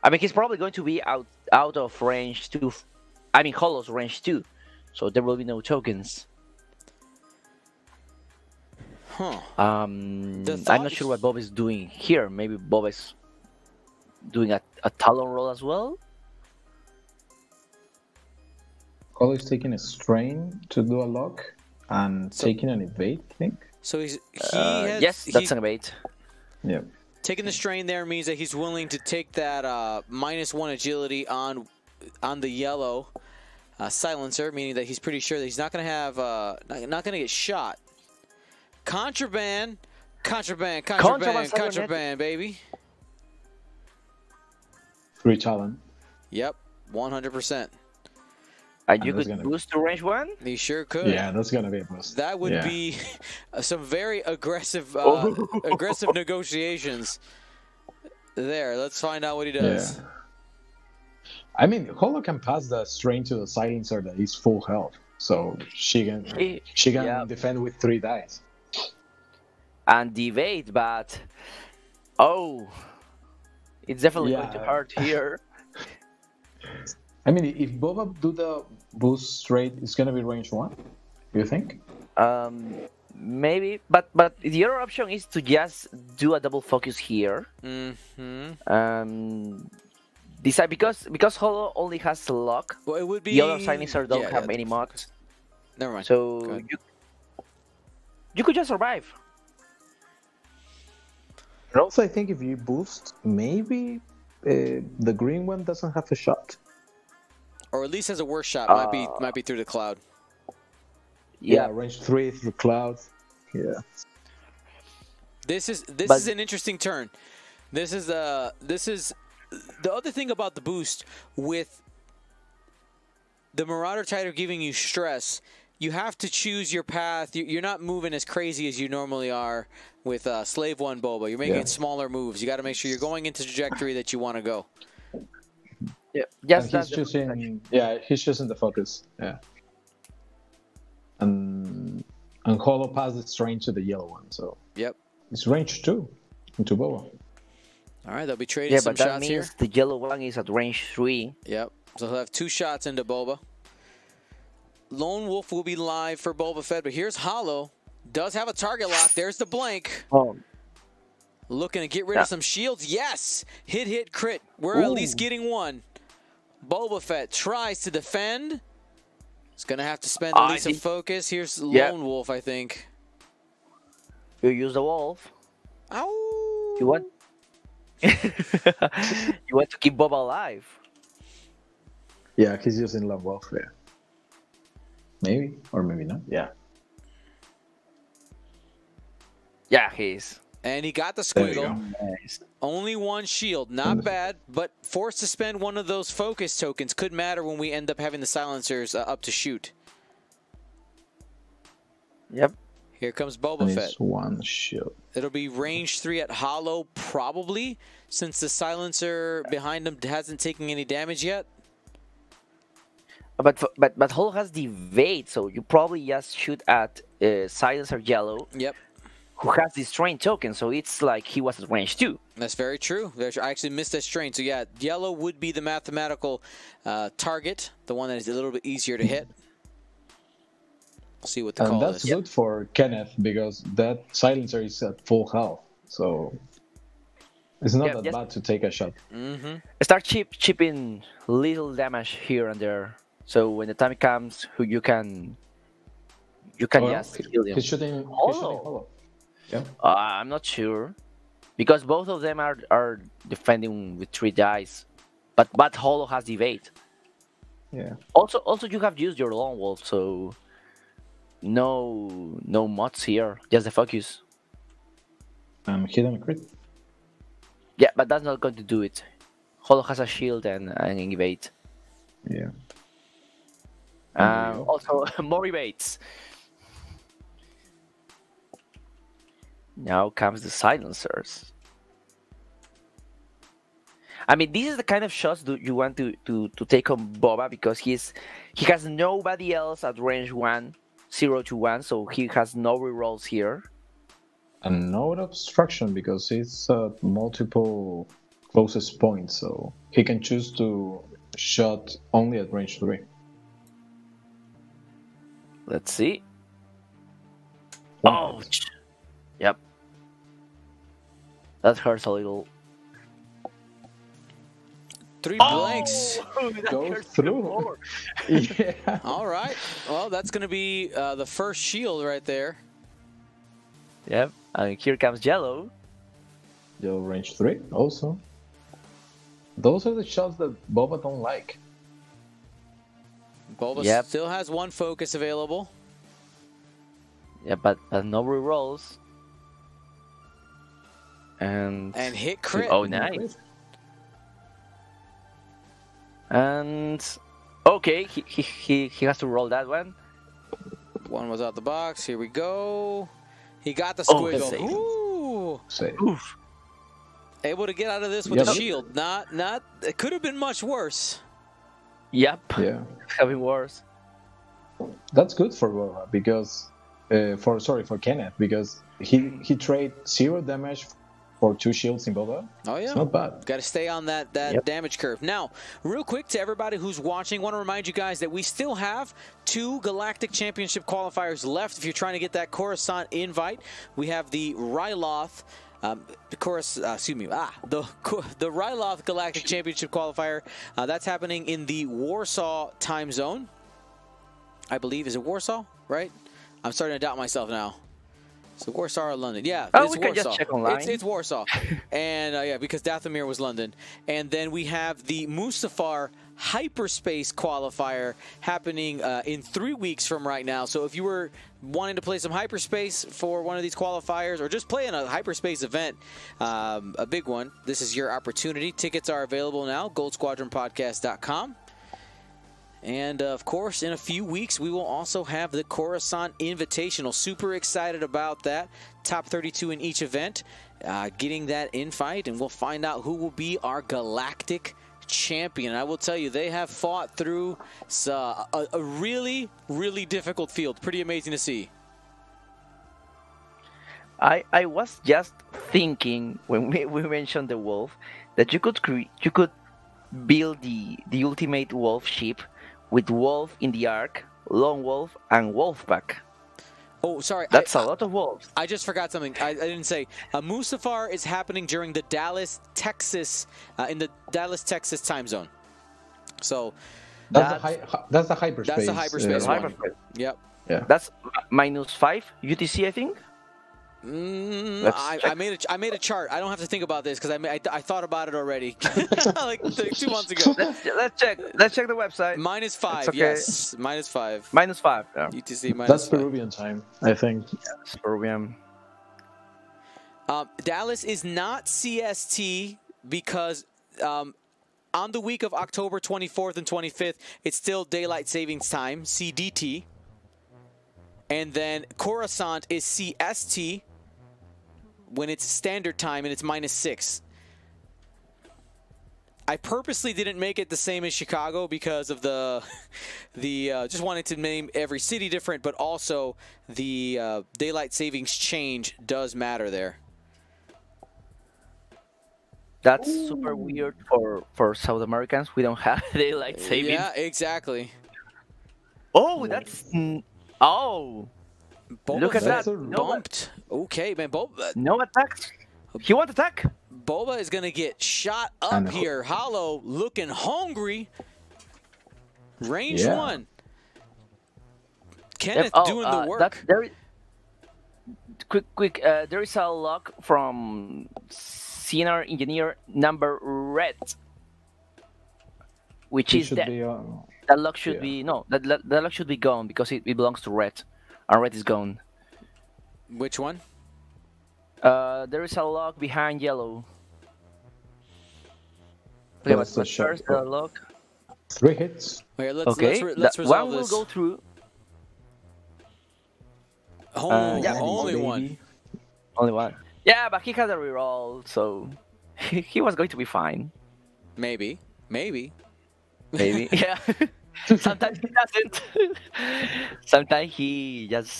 I mean, he's probably going to be out of range too. I mean, Holo's range too, so there will be no tokens. Huh. I'm not sure what Bob is doing here. Maybe Bob is doing a Talon roll as well. Holo is taking a strain to do a lock and taking an evade, I think. So that's an evade. Yeah. Taking the strain there means that he's willing to take that -1 agility on the yellow silencer, meaning that he's pretty sure that he's not going to have not going to get shot. Contraband, baby. Free challenge. Yep, 100%. And you could boost to range 1? He sure could. Yeah, that's going to be a boost. That would be some very aggressive aggressive negotiations there. Let's find out what he does. Yeah. I mean, Holo can pass the strain to the silencer that is full health. So she can defend with 3 dice. And evade, but... Oh! It's definitely going to hurt here. I mean, if Boba do the boost straight, it's gonna be range 1. Do you think? Maybe, but the other option is to just do a double focus here. Decide because Holo only has lock. Well, it would be the other silencer don't have any mods. Never mind. So you could just survive. And also, I think if you boost, maybe the green one doesn't have a shot, or at least has a worse shot. Might be through the cloud. Yeah, range 3 through the cloud. Yeah. This is an interesting turn. This is the other thing about the boost with the Marauder title giving you stress. You have to choose your path. You're not moving as crazy as you normally are with Slave One Boba. You're making smaller moves. You got to make sure you're going into the trajectory that you want to go. Yeah. Yes, that's choosing. Yeah, he's choosing the focus. Yeah. And Holo passed its range to the yellow one, so yep, it's range 2 into Boba. All right, they'll be trading some shots here. Yeah, but that means here. The yellow one is at range 3. Yep. So he'll have 2 shots into Boba. Lone Wolf will be live for Boba Fett, but here's Holo. Does have a target lock. There's the blank. Looking to get rid of some shields. Yes! Hit, crit. We're at least getting one. Boba Fett tries to defend. He's going to have to spend at least a focus. Here's Lone Wolf, I think. You use the wolf. Ow! You want to keep Boba alive. Yeah, he's using Lone Wolf, yeah. Maybe, or maybe not. Yeah. Yeah, he is. And he got the squiggle. Nice. Only one shield. Not bad, but forced to spend one of those focus tokens. Could matter when we end up having the silencers up to shoot. Yep. Here comes Boba Fett. Just one shield. It'll be range 3 at Holo, probably, since the silencer behind him hasn't taken any damage yet. But Holo has the evade, so you probably just shoot at silencer yellow. Yep. Who has the strain token, so it's like he was at range 2. That's very true. I actually missed that strain. So yeah, yellow would be the mathematical target, the one that is a little bit easier to hit. We'll see what the call is. That's good for Kenneth because that silencer is at full health, so it's not that bad to take a shot. Mm-hmm. Start chipping little damage here and there. So when the time comes, you can just kill him. He's shooting Holo. Yeah. I'm not sure, because both of them are defending with 3 dice, but Holo has evade. Yeah. Also you have used your Lone Wolf, so no mods here. Just the focus. Hit on a crit. Yeah, but that's not going to do it. Holo has a shield and an evade. Yeah. Also, more rebates. Now comes the silencers. I mean, this is the kind of shots you want to take on Boba, because he has nobody else at range 0 to 1, so he has no rerolls here. And no obstruction, because it's multiple closest points, so he can choose to shot only at range 3. Let's see. Oh, yep. That hurts a little. 3 blanks. Go through. Yeah. All right. Well, that's going to be the first shield right there. Yep. And here comes yellow. Yellow range 3 also. Those are the shots that Boba don't like. Boba still has one focus available. Yeah, but no rerolls. And hit crit. Oh, nice. And okay, he has to roll that one. One was out the box. Here we go. He got the squiggle. Oh, save. Ooh. Save. Able to get out of this with the shield. Not. It could have been much worse. Yep. Yeah. Having worse. That's good for Boba because, for Kenneth, because he trade 0 damage for 2 shields in Boba. Oh yeah. It's not bad. Got to stay on that damage curve. Now, real quick to everybody who's watching, want to remind you guys that we still have 2 Galactic Championship qualifiers left. If you're trying to get that Coruscant invite, we have the Ryloth. The Ryloth Galactic Championship qualifier, that's happening in the Warsaw time zone. I believe, is it Warsaw, right? I'm starting to doubt myself now. So Warsaw or London? Yeah, oh, it's we Warsaw. Could just check online. It's Warsaw, and yeah, because Dathomir was London. And then we have the Mustafar Hyperspace Qualifier happening in 3 weeks from right now. So if you were wanting to play some hyperspace for one of these qualifiers, or just playing a hyperspace event, a big one, this is your opportunity. Tickets are available now. GoldSquadronPodcast.com. And of course, in a few weeks, we will also have the Coruscant Invitational. Super excited about that. Top 32 in each event, getting that invite, and we'll find out who will be our Galactic Champion. And I will tell you, they have fought through a really, really difficult field. Pretty amazing to see. I was just thinking when we mentioned the wolf that you could build the ultimate wolf ship with wolf in the arc, lone wolf, and wolf pack. Oh, sorry. That's a lot of wolves. I just forgot something. I didn't say. Mustafar is happening during the Dallas, Texas, in the Dallas, Texas time zone. So that's the hyperspace. That's the hyperspace one. Hyperspace. Yep. Yeah. That's -5 UTC, I think. I made a chart. I don't have to think about this because I thought about it already, like 2 months ago. Let's check the website. -5, okay. Yes, -5. -5. Yeah. UTC -5. That's Peruvian time, I think. Yes, Peruvian. Dallas is not CST because on the week of October 24th and 25th, it's still daylight savings time (CDT), and then Coruscant is CST. When it's standard time and it's -6. I purposely didn't make it the same as Chicago because of the just wanted to name every city different, but also the daylight savings change does matter there. That's Ooh. Super weird for South Americans. We don't have daylight savings. Yeah, exactly. Oh, that's oh. Boba Look at that! Bumped. Okay, man. Boba. No attacks. He won't attack. Boba is gonna get shot up here. Holo looking hungry. Range one. Kenneth doing the work. Quick. There is a lock from Senior Engineer number red, which is that. That lock should be no. That lock should be gone because it belongs to red. Red is gone. Which one? There is a lock behind yellow. Okay, but first the lock. 3 hits. Okay, let's resolve this. One will go through. Only one. Only one. Yeah, but he had a reroll, so he was going to be fine. Maybe. Yeah. Sometimes he doesn't. Sometimes he just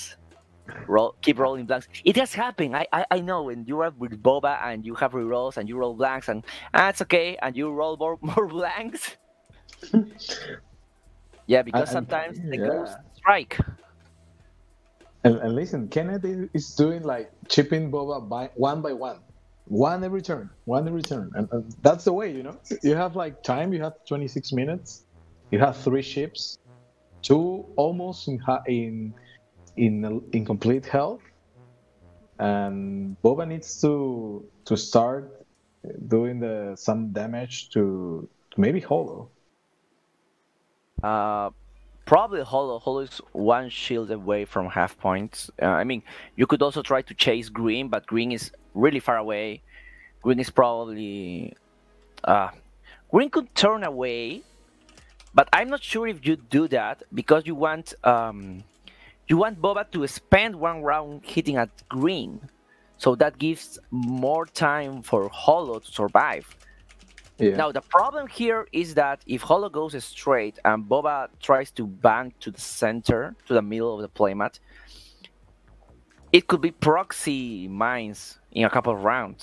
keep rolling blanks. It has happened. I know when you are with Boba and you have rerolls and you roll blanks and that's okay and you roll more blanks. Yeah, because sometimes they go strike. And listen, Kenneth is doing like chipping Boba one by one. One every turn. And that's the way, you know. You have like time. You have 26 minutes. You have 3 ships, 2 almost in complete health, and Boba needs to start doing some damage to maybe Holo. Probably Holo. Holo is 1 shield away from half points. I mean, you could also try to chase Green, but Green is really far away. Green is probably Green could turn away. But I'm not sure if you do that because you want Boba to spend 1 round hitting at Green, so that gives more time for Holo to survive. Yeah. Now the problem here is that if Holo goes straight and Boba tries to bank to the center, to the middle of the playmat, it could be proxy mines in a couple of rounds.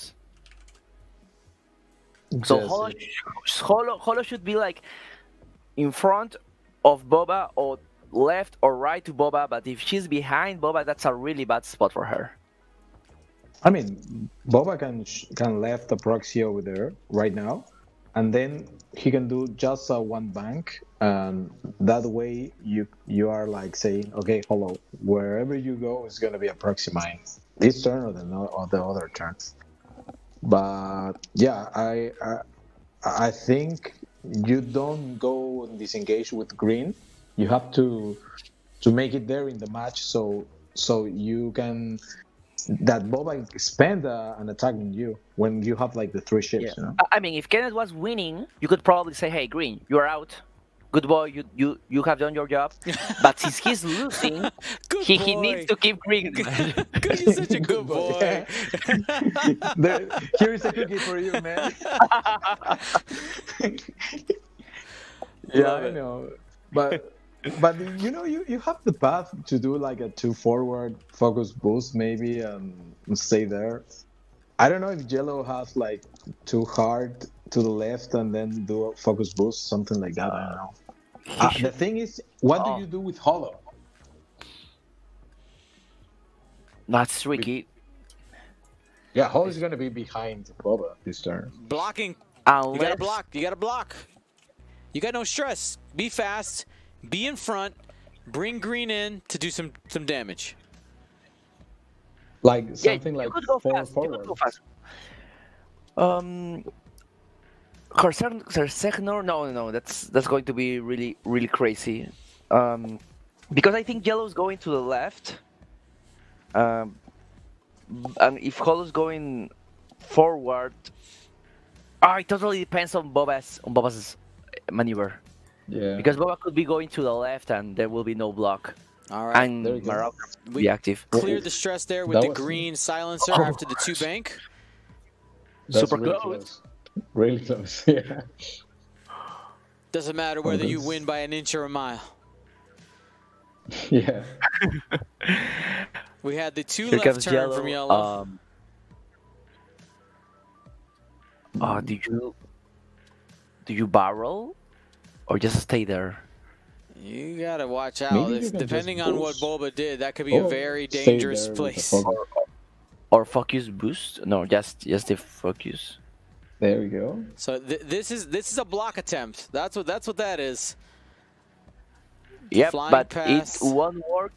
So Holo should be like in front of Boba or left or right to Boba, but if she's behind Boba, that's a really bad spot for her. I mean, Boba can left the proxy over there right now, and then he can do just one bank, and that way you are like saying, okay, Holo, wherever you go is going to be a proxy mine this turn or the other turns. But yeah, I think you don't go and disengage with green. You have to make it there in the match, so you can that Boba spend an attack on you when you have like the three ships. Yeah. You know? I mean, if Kenneth was winning, you could probably say, "Hey, Green, you are out. Good boy, you have done your job." But since he's losing, he needs to keep Green. Because he's such a good boy. Yeah. Here is a cookie for you, man. Yeah, I know, but. But you know, you have the path to do like a 2 forward focus boost maybe and stay there. I don't know if Yellow has like 2 hard to the left and then do a focus boost, something like that. I don't know. The thing is, what do you do with Holo? That's tricky. Yeah, Holo's going to be behind Boba this turn. Blocking. You got to block. You got no stress. Be fast. Be in front, bring Green in to do some damage. Like something like forward. Hersegnor, no, that's going to be really crazy. Because I think Yellow's going to the left. And if Holo's going forward, it totally depends on Boba's maneuver. Yeah. Because Boba could be going to the left and there will be no block. All right. And Marauder will be active. Cleared the stress there with the green silencer after the 2 bank. That's super close. Really close, yeah. Doesn't matter whether you win by an inch or a mile. Yeah. We had the 2 left turn Yellow, from Yellow. Do you barrel? Or just stay there. You gotta watch out. Depending on what Boba did, that could be a very dangerous place. Or focus boost? No, just the focus. There we go. So this is a block attempt. That's what that is. Yep, but it won't work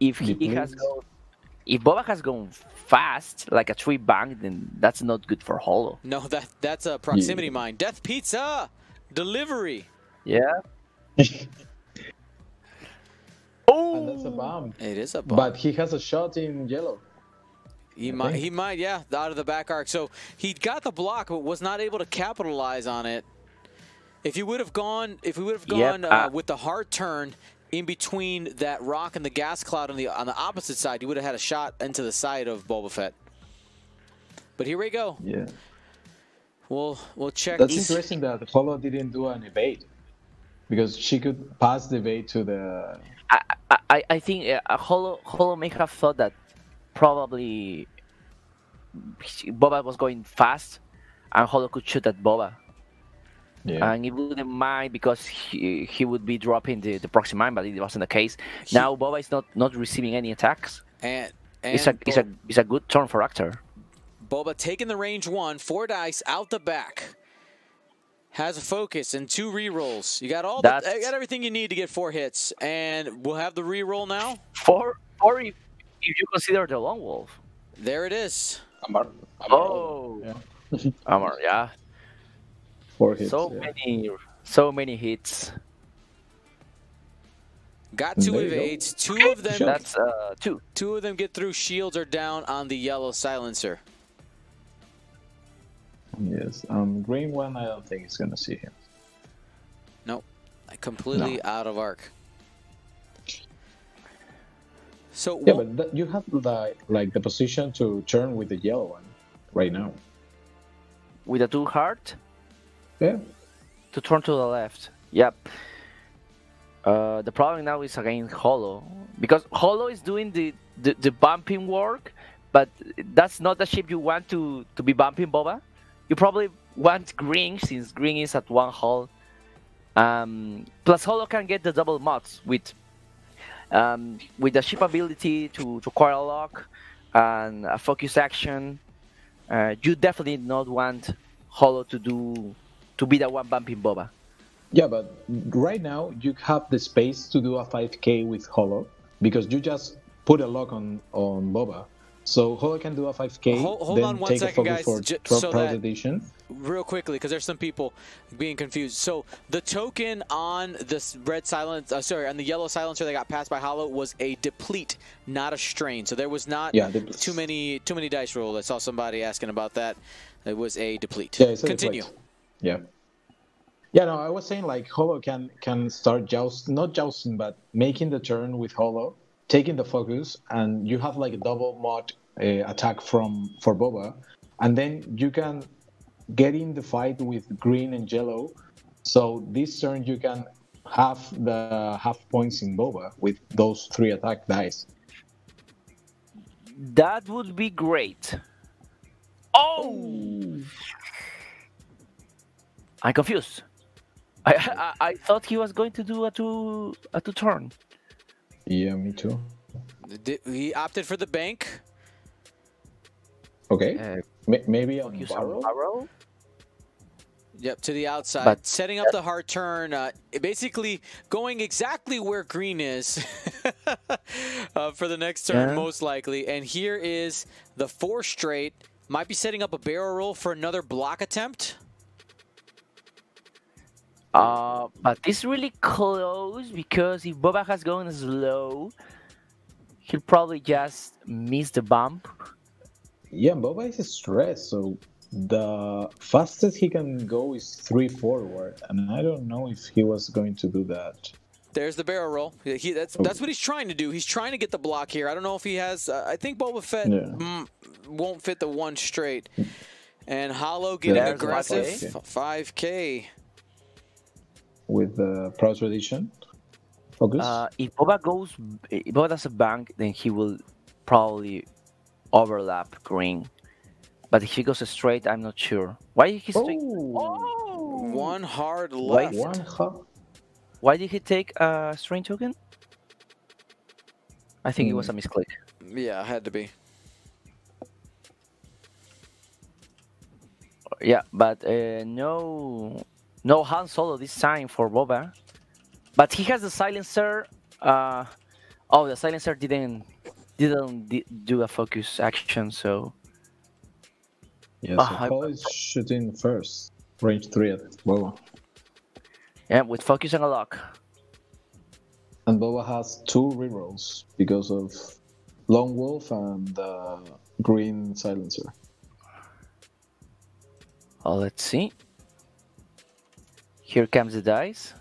if if Boba has gone fast, like a 3 bank, then that's not good for Holo. No, that's a proximity mine. Death pizza delivery. Yeah. Oh, and that's a bomb. It is a bomb. But he has a shot in Yellow. He might, yeah, out of the back arc. So he got the block, but was not able to capitalize on it. If we would have gone with the hard turn in between that rock and the gas cloud on the opposite side, you would have had a shot into the side of Boba Fett. But here we go. Yeah. We'll check. That's interesting that Holo didn't do an evade. Because she could pass the way to the. I think Holo may have thought that probably Boba was going fast, and Holo could shoot at Boba. Yeah. And he wouldn't mind because he would be dropping the proxy mine, but it wasn't the case. Now Boba is not receiving any attacks. And it's a good turn for Akhter. Boba taking the range 1, 4 dice out the back. Has a focus and 2 rerolls. You got got everything you need to get 4 hits, and we'll have the reroll now. 4, or if you consider the Lone Wolf. There it is. Amar, yeah. 4 hits. So many hits. Got 2 evades. 2 of them. That's 2. 2 of them get through. Shields are down on the yellow silencer. Yes, green one, I don't think it's gonna see him. Nope, completely out of arc. So yeah, but you have the position to turn with the yellow one right now. With the 2 hard. Yeah. To turn to the left. Yep. The problem now is again Holo, because Holo is doing the bumping work, but that's not the ship you want to be bumping Boba. You probably want Green, since Green is at 1 hull. Plus Holo can get the double mods with the ship ability to coil lock and a focus action. You definitely not want Holo to do to be the one bumping Boba. Yeah, but right now you have the space to do a 5K with Holo because you just put a lock on Boba. So Holo can do a 5K, hold then on one take second, a focus guys, for so Proud Edition. Real quickly, because there's some people being confused. So the token on the red silence, sorry, on the yellow silencer that got passed by Holo was a deplete, not a strain. So there was not too many dice roll. I saw somebody asking about that. It was a deplete. Yeah, continue. Deplete. Yeah. Yeah, no, I was saying like Holo can start not jousting, but making the turn with Holo, taking the focus, and you have like a double mod attack for Boba, and then you can get in the fight with green and yellow. So this turn you can have the half points in Boba with those three attack dice. That would be great. Oh, I'm confused. I thought he was going to do a two turn. Yeah, me too. He opted for the bank. Okay. Maybe on barrel? Yep, to the outside. But setting up the hard turn, basically going exactly where green is for the next turn, most likely. And here is the 4 straight. Might be setting up a barrel roll for another block attempt. But it's really close because if Boba has gone slow, he'll probably just miss the bump. Yeah, Boba is stressed, so the fastest he can go is 3 forward, and I don't know if he was going to do that. There's the barrel roll. That's what he's trying to do. He's trying to get the block here. I don't know if he has. I think Boba Fett won't fit the 1 straight, and Holo getting aggressive. 5K. With the Proud Tradition focus. If Boba does a bank, then he will probably overlap green. But if he goes straight, I'm not sure. Why did he straight? Oh. One hard left. Why did he take a strain token? I think it was a misclick. Yeah, it had to be. Yeah, but no Han Solo this time for Boba, but he has the silencer. Oh, the silencer didn't do a focus action, so. Yeah, so Holo is shooting first, range 3 at Boba. Yeah, with focus and a lock. And Boba has 2 rerolls because of Lone Wolf and the green silencer. Oh, let's see. Here comes the dice.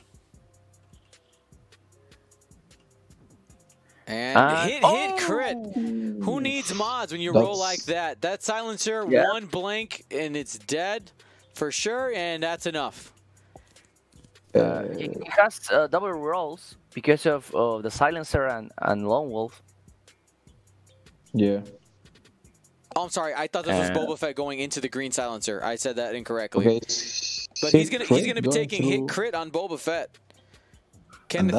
And hit crit. Who needs mods when you roll like that? That silencer, one blank, and it's dead for sure, and that's enough. He has double rolls because of the silencer and Lone Wolf. Yeah. Oh, I'm sorry. I thought this was Boba Fett going into the green silencer. I said that incorrectly. Okay. But he's gonna be taking hit crit on Boba Fett. Kenneth,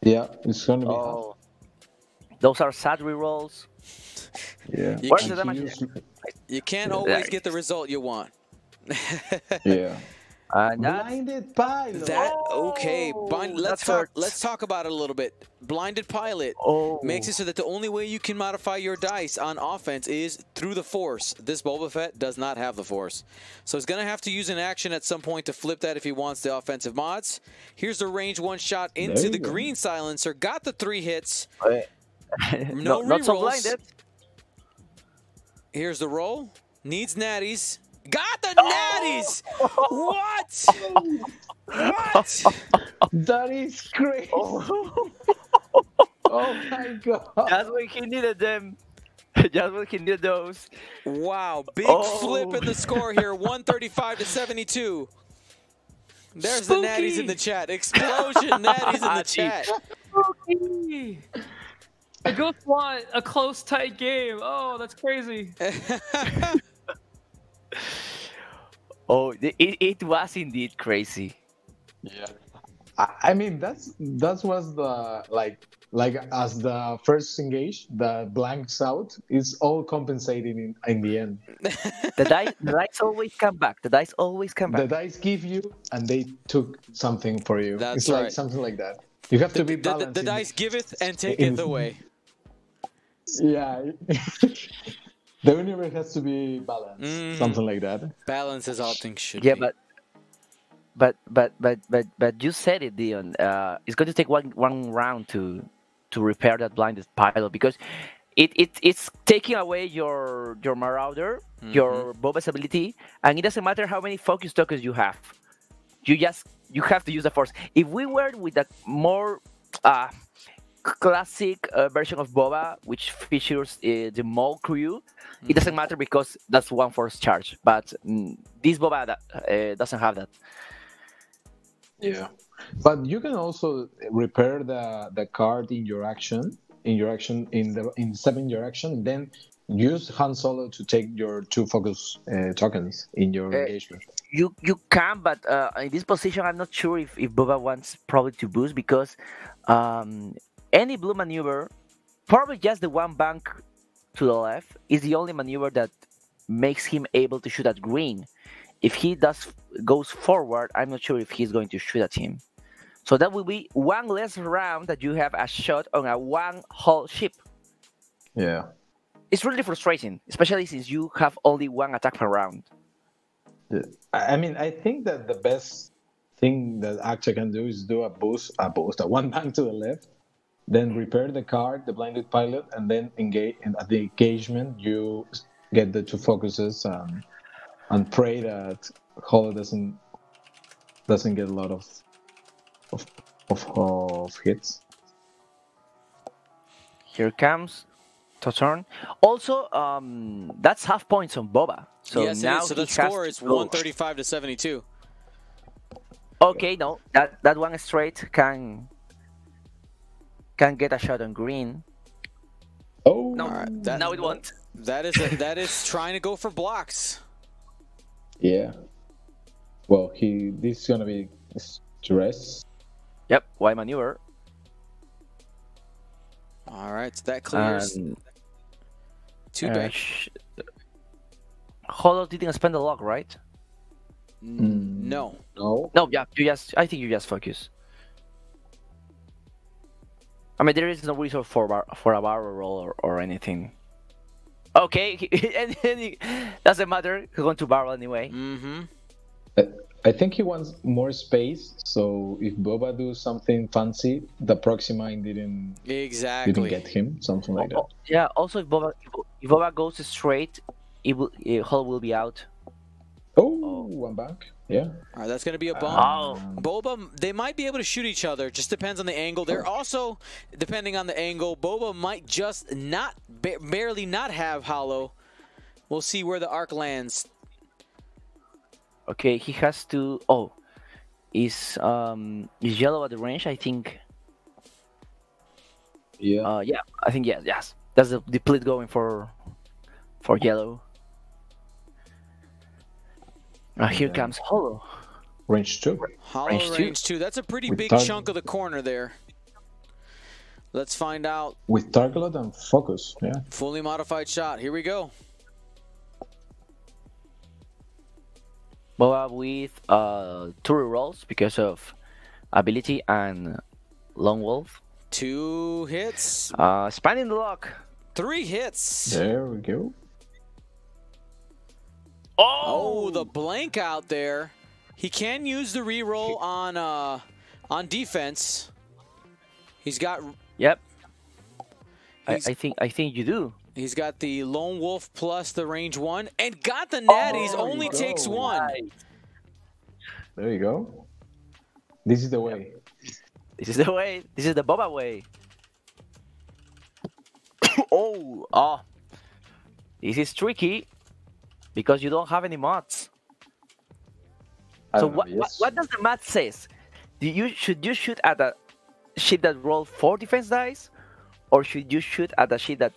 yeah, it's gonna be. Oh. Those are sad rerolls. Yeah. You can't always get the result you want. Yeah. Blinded Pilot. Let's talk about it a little bit. Blinded Pilot makes it so that the only way you can modify your dice on offense is through the force. This Boba Fett does not have the force, so he's gonna have to use an action at some point to flip that if he wants the offensive mods. Here's the range 1 shot into the green silencer. Got the 3 hits. No rerolls. Not so blinded. Here's the roll. Needs natties. Got the natties! What? That is crazy. Oh my god. That's when he needed them. That's when he needed those. Wow, big flip in the score here. 135-72. There's Spooky. The natties in the chat. Explosion natties in the chat. Spooky. A good one, a close tight game. Oh, that's crazy. Oh, it was indeed crazy. Yeah, I mean that was the like Like, as the first engage, the blanks out, it's all compensated in the end. The dice always come back. The dice always come back. The dice give you, and they took something for you. That's it's right. Like something like that. You have to be balanced. The dice giveth and taketh away. Yeah. The universe has to be balanced. Something like that. Balance is all things should be. Yeah, but you said it, Dion. It's going to take one round to repair that blinded pilot, because it's taking away your Marauder, your Boba's ability, and it doesn't matter how many focus tokens you have. You have to use the Force. If we were with a more classic version of Boba, which features the Maul crew, it doesn't matter because that's one Force charge. But this Boba doesn't have that. Yeah, but you can also repair the card in your action, in your action. Then use Han Solo to take your two focus tokens in your engagement. You can, but in this position, I'm not sure if Boba wants probably to boost, because any blue maneuver, probably just the one bank to the left, is the only maneuver that makes him able to shoot at green. If he goes forward, I'm not sure if he's going to shoot at him. So that will be one less round that you have a shot on a one-hull ship. Yeah. It's really frustrating, especially since you have only one attack per round. Yeah. I mean, I think that the best thing that Akhter can do is do a one bank to the left, then repair the card, the blinded pilot, and then engage. And at the engagement, you get the two focuses and pray that Holo doesn't get a lot of hits. Here comes Toturn. Also, that's half points on Boba. So yes, now so the score is 135-72. Okay, no, that one straight can get a shot on green. Oh, no, right. Now it won't. That is trying to go for blocks. Yeah. Well, this is gonna be stress. Yep. Why maneuver? All right, so that clears. Too bad. Holo didn't spend a lock, right? No. No. No. Yeah. I think you just focus. I mean, there is no reason for a barrel roll or anything. Okay, and doesn't matter. He's going to barrel anyway. I think he wants more space. So if Boba do something fancy, the Proxy Mine didn't get him. Something like that. Yeah. Also, if Boba goes straight, Holo will be out. Oh, one back. Yeah. All right, that's going to be a bomb. Boba, they might be able to shoot each other. Just depends on the angle. They're also, depending on the angle, Boba might just barely not have Holo. We'll see where the arc lands. Okay, he has to... Oh, is yellow at the range, I think. Yeah. Yeah, I think, yes. That's the deplete going for yellow. Here comes Holo. Range 2. Holo range 2. That's a pretty big chunk of the corner there. Let's find out. With target load and focus, yeah. Fully modified shot. Here we go. Boba with two rerolls because of ability and Lone Wolf. 2 hits. Spanning the lock. 3 hits. There we go. Oh, the blank out there. He can use the reroll on defense. He's got. Yep. I think you do. He's got the Lone Wolf plus the range 1 and got the natties. Only takes 1. Nice. There you go. This is the way. This is the way. This is the Boba way. This is tricky. Because you don't have any mods. So what does the mod says? Should you shoot at a ship that rolls 4 defense dice, or should you shoot at a ship that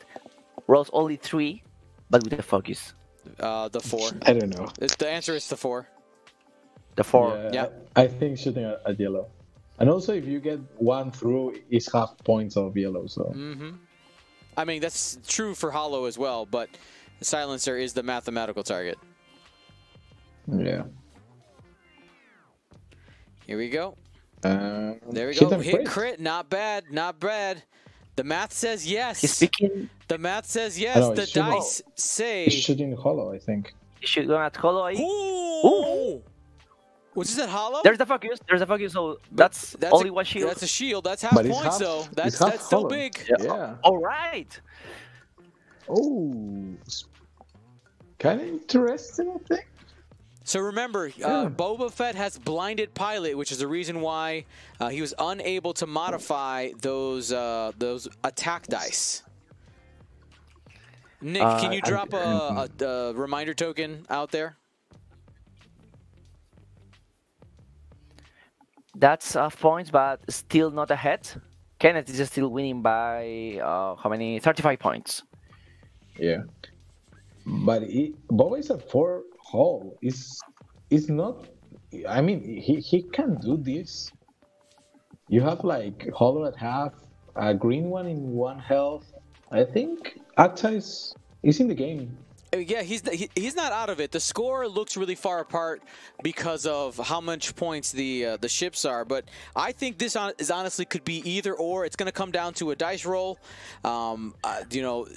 rolls only 3, but with the focus? The 4. I don't know. The answer is the 4. The 4. Yeah. I think shooting at yellow. And also, if you get one through, it's half points of yellow. So, I mean, that's true for Holo as well, but the Silencer is the mathematical target. Yeah. Here we go. There we go. Hit crit. Not bad. Not bad. The math says yes. He's speaking. The math says yes. Know, the dice say. He's shooting Holo, I think. He's shooting at Holo. Ooh. Was that Holo? There's the focus. There's the focus. So that's only one shield. That's a shield. That's half points, though. That's still big. Yeah. All right. Oh. Kind of interesting, I think. So remember, Boba Fett has Blinded Pilot, which is the reason why he was unable to modify those attack dice. Nick, can you drop a reminder token out there? That's points, but still not ahead. Kenneth is still winning by how many? 35 points. Yeah. But Boba is a 4-hole. It's not. I mean, he can do this. You have like Holo at half, a green one in one health. I think Akhter is in the game. Yeah, he's not out of it. The score looks really far apart because of how much points the ships are. But I think this is honestly could be either or. It's going to come down to a dice roll. You know.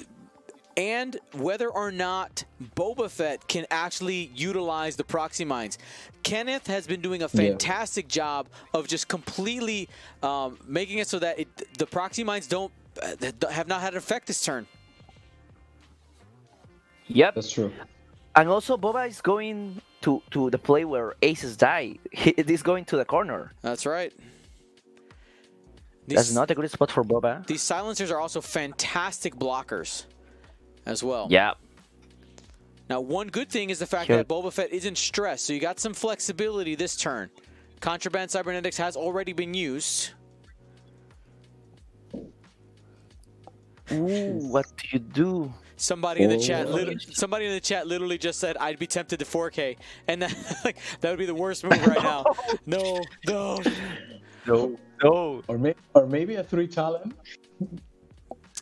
And whether or not Boba Fett can actually utilize the Proxy Mines. Kenneth has been doing a fantastic job of just completely making it so that the Proxy Mines have not had an effect this turn. Yep. That's true. And also, Boba is going to the play where aces die. He's going to the corner. That's right. That's not a good spot for Boba. These silencers are also fantastic blockers as well. Yeah. Now, one good thing is the fact that Boba Fett isn't stressed, so you got some flexibility this turn. Contraband Cybernetics has already been used. Ooh, what do you do? Somebody in the chat, somebody in the chat, literally just said, "I'd be tempted to 4K," and that would be the worst move right now. No. Or maybe a 3 talent.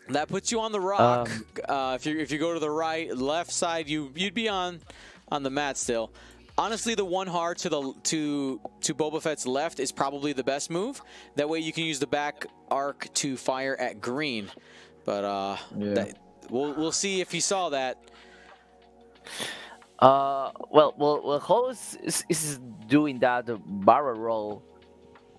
That puts you on the rock. If you go to the right, left side, you'd be on the mat still. Honestly, the 1 heart to Boba Fett's left is probably the best move. That way, you can use the back arc to fire at green. But we'll see if he saw that. Well, Holo is doing that barrel roll,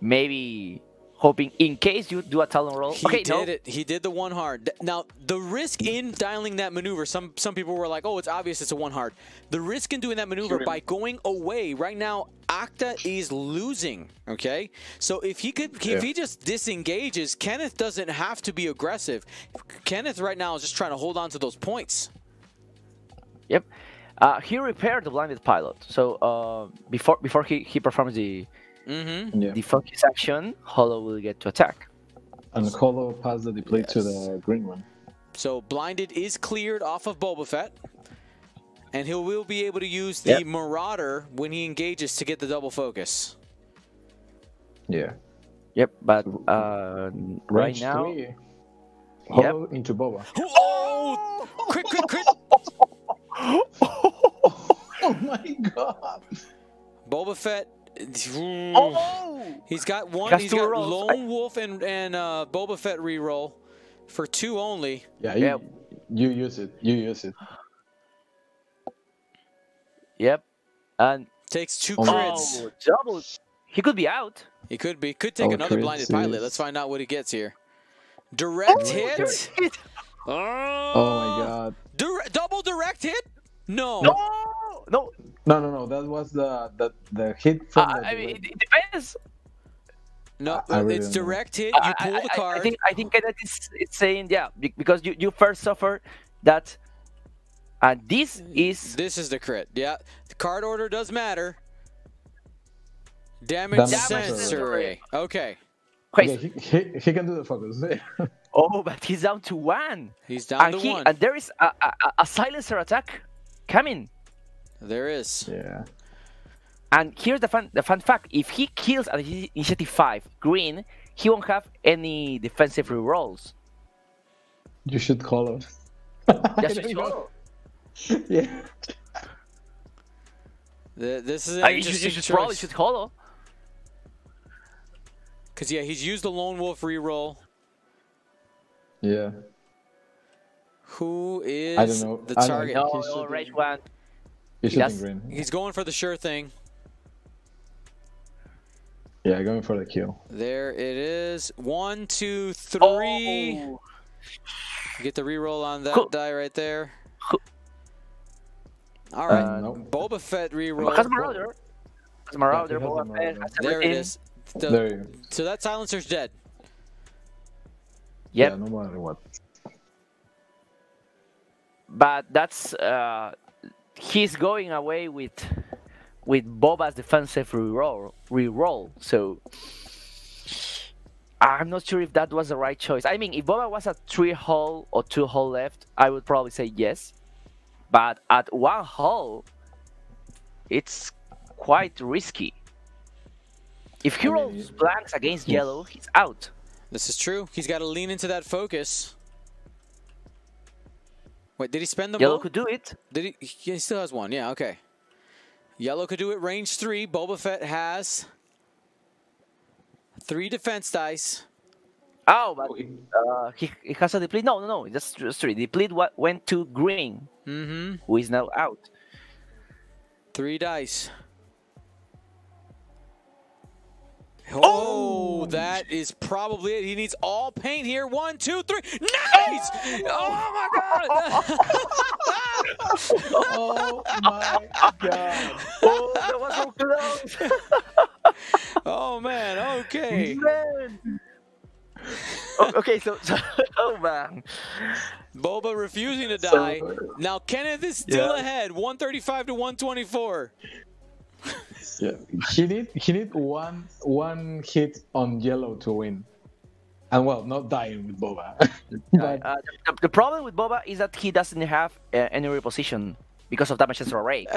maybe. Hoping in case you do a talent roll. He did the 1 hard. Now, the risk in dialing that maneuver, some people were like, oh, it's obvious it's a 1 hard. The risk in doing that maneuver by going away, right now, Akhter is losing, okay? So if he just disengages, Kenneth doesn't have to be aggressive. Kenneth right now is just trying to hold on to those points. Yep. He repaired the Blinded Pilot. So before he performs the... The focus action, Holo will get to attack. And Holo passed the deplete to the green one. So Blinded is cleared off of Boba Fett. And he will be able to use the Marauder when he engages to get the double focus. Yeah. Yep, but right now... Holo into Boba. Oh! Crit! Oh my god! Boba Fett... He's got one. He's got Lone Wolf and Boba Fett reroll for 2 only. Yeah, you use it. You use it. Yep, and takes 2 crits. Double. He could be out. He could be. Could take another Blinded Pilot. Let's find out what he gets here. Direct hit. Oh my god. Double direct hit? No. No. That was the hit from the... I mean, it depends. No, really it's direct hit. You pull the card. I think that it's saying, because you first suffer that. This is the crit, The card order does matter. Damage sensory. Okay. He can do the focus. But he's down to 1. He's down to 1. And there is a silencer attack coming. There is. Yeah. And here's the fun fact: if he kills at initiative 5 green, he won't have any defensive rerolls. You should call us. Yeah. This is an interesting choice. You probably should Holo. Because, yeah, he's used the Lone Wolf reroll. Yeah. Who is the target? No, red one. He's going for the sure thing. Yeah, going for the kill. There it is. 1, 2, 3. Oh. Get the reroll on that die right there. All right, nope. Boba Fett reroll. Has Marauder. Has Marauder. Boba Fett. There it is. So that silencer's dead. Yep. Yeah, no matter what. But that's he's going away with Boba's defensive reroll. So I'm not sure if that was the right choice. I mean, if Boba was a 3-hole or 2-hole left, I would probably say yes. But at 1-hole, it's quite risky. If he rolls blanks against yellow, he's out. This is true. He's got to lean into that focus. Wait, did he spend the yellow could do it. Did he? He still has one. Yeah, okay. Yellow could do it. Range 3. Boba Fett has 3 defense dice. Oh, but he has a deplete. No, just 3. Deplete went to green, who is now out. 3 dice. Oh, that is probably it. He needs all paint here. 1, 2, 3. Nice! Oh, my God! Oh, my God. Oh, that was so close. Oh, man. Okay. Man. Okay, so oh, man. Boba refusing to die. Now, Kenneth is still ahead. 135 to 124. Yeah, he need one hit on yellow to win, and well, not dying with Boba. But the problem with Boba is that he doesn't have any reposition because of damage sensor array.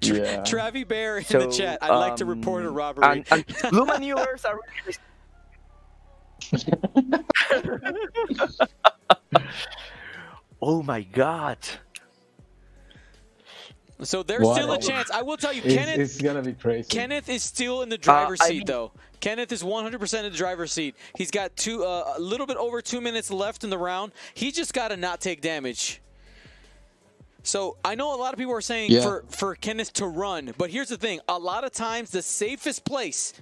Travi Bear in the chat. I'd like to report a robbery. And Lumaneuvers are. Oh my God. So there's still a chance. I will tell you, Kenneth. It's gonna be crazy. Kenneth is still in the driver's seat, though. Kenneth is 100% in the driver's seat. He's got a little bit over 2 minutes left in the round. He just got to not take damage. So I know a lot of people are saying for Kenneth to run, but here's the thing: a lot of times the safest place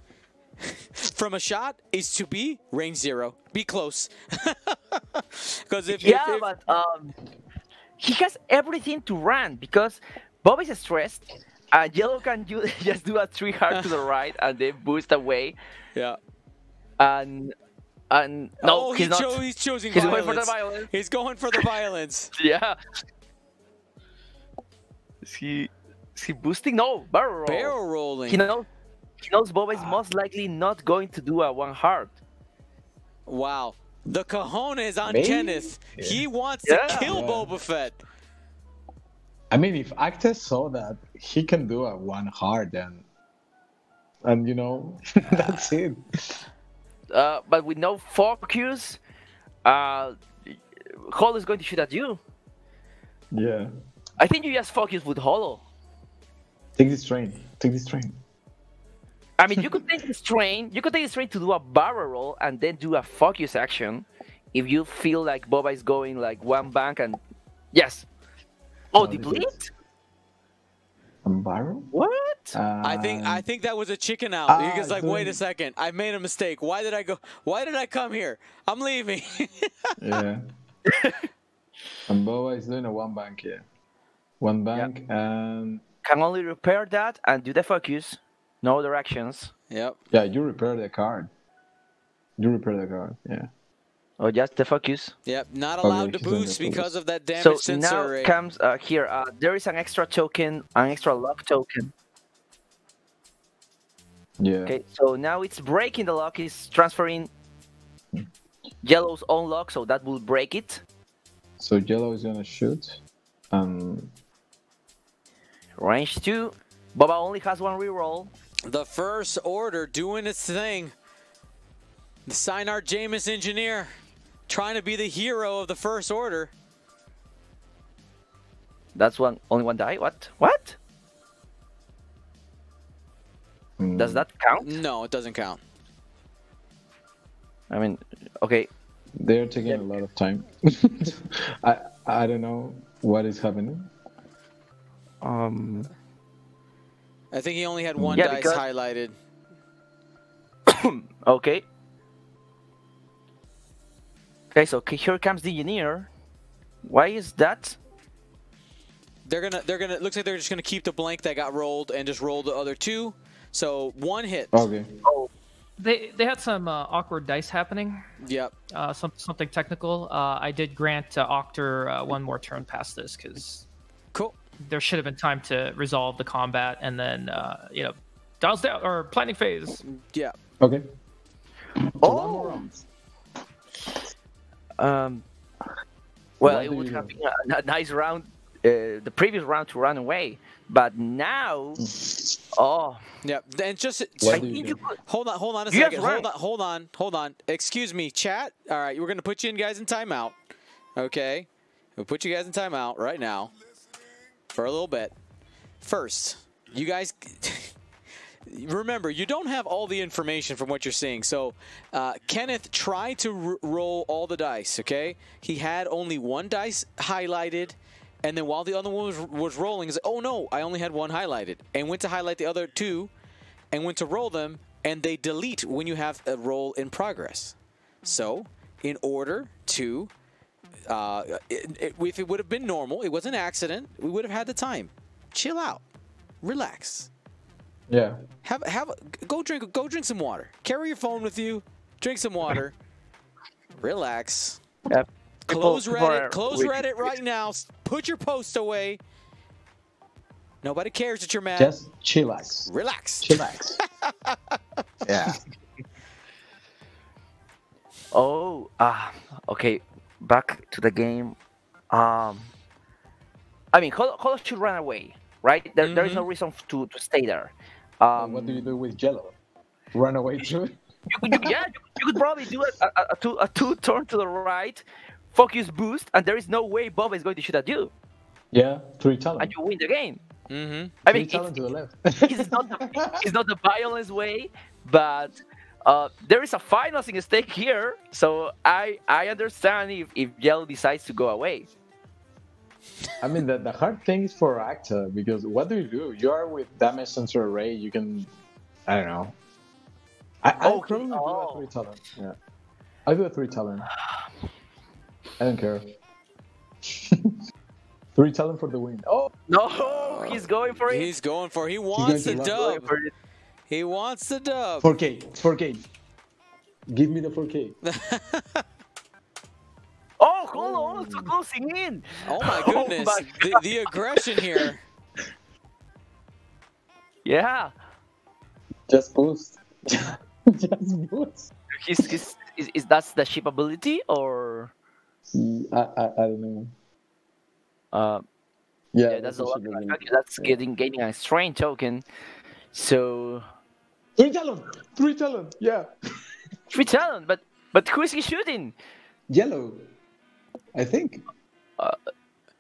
from a shot is to be range 0, be close, because if but he has everything to run because. Bob is stressed, and yellow can just do a 3 hard to the right and then boost away. Yeah. And no, he's choosing violence. He's going for the violence. He's going for the violence. Yeah. Is he boosting? No, barrel roll. Barrel rolling. He knows Bob is most likely not going to do a 1 hard. Wow. The cojones on Kenneth. Yeah. He wants to kill Boba Fett. I mean, if Akhter saw that, he can do a 1 hard and you know, that's it. But with no focus, Holo is going to shoot at you. Yeah. I think you just focus with Holo. Take this train. Take this train. I mean, you could take this train. You could take this train to do a barrel roll and then do a focus action if you feel like Boba is going like 1 bank and... Yes. Oh, deplete? Barrel? What? I think that was a chicken out. He was like, wait a second, I made a mistake. Why did I go? Why did I come here? I'm leaving. Yeah. And Boba is doing a 1 bank here. 1 bank and can only repair that and do the focus. No other actions. Yep. Yeah, you repair the card. You repair the card. Yeah. Oh, just the focus. Yep, not allowed to boost because of that damage sensor. So now comes here. There is an extra token, an extra lock token. Yeah. Okay, so now it's breaking the lock. It's transferring yellow's own lock, so that will break it. So yellow is gonna shoot. Range 2. Boba only has one reroll. The First Order doing its thing. The Sienar-Jaemus engineer trying to be the hero of the First Order. That's one, only one die? What? What? Mm. Does that count? No, it doesn't count. I mean, okay. They're taking a lot of time. I don't know what is happening. I think he only had one dice highlighted. Okay. Okay, so here comes the engineer. Why is that? They're gonna. Looks like they're just gonna keep the blank that got rolled and just roll the other two. So one hit. Okay. Oh. They had some awkward dice happening. Yep. Something technical. I did grant Akhter one more turn past this because. Cool. There should have been time to resolve the combat and then you know, dials down or planning phase. Yeah. Okay. Oh. Well, it would have been a nice round, the previous round to run away, but now, oh. Yeah, and just hold on a second. Hold on. Excuse me, chat. All right, we're gonna put you in guys in timeout. Okay, we'll put you guys in timeout right now for a little bit. First, you guys. Remember, you don't have all the information from what you're seeing. So, Kenneth tried to roll all the dice, okay? He had only one dice highlighted, and then while the other one was rolling, he's like, oh no, I only had one highlighted. And went to highlight the other two, and went to roll them, and they delete when you have a roll in progress. So, in order to, if it would have been normal, it was an accident, we would have had the time. Chill out. Relax. Yeah. Go drink some water. Carry your phone with you. Drink some water. Relax. Yep. Close Reddit. Close Reddit right now. Put your post away. Nobody cares that you're mad. Just chillax. Relax. Chillax. Yeah. Oh. Okay. Back to the game. I mean, Holo should run away. Right? There is no reason to stay there. What do you do with Jello? Run away to it? You could probably do a two-turn to the right, focus boost, and there is no way Boba is going to shoot at you. Yeah, three talent. And you win the game. Mm-hmm. I mean, to the left. It's not the violence way, but there is a financing stake here, so I understand if Jello decides to go away. I mean, the hard thing is for Akhter, because what do? You are with damage sensor array, you can... I don't know. I probably do a 3-talent. Yeah. I do a 3-talent. I don't care. 3-talent for the win. Oh! No! He's going for it! He's going for it. He wants the dub! He wants the dub! 4K! 4K! Give me the 4K! Oh, Holo also closing in! Oh my goodness, oh my the aggression here. Yeah. Just boost. Just boost. Is that the ship ability, or? I don't know. Yeah, that's a lot. That's gaining a strain token. So. 3-talent! 3-talent, yeah. 3-talent, but who is he shooting? Yellow. I think.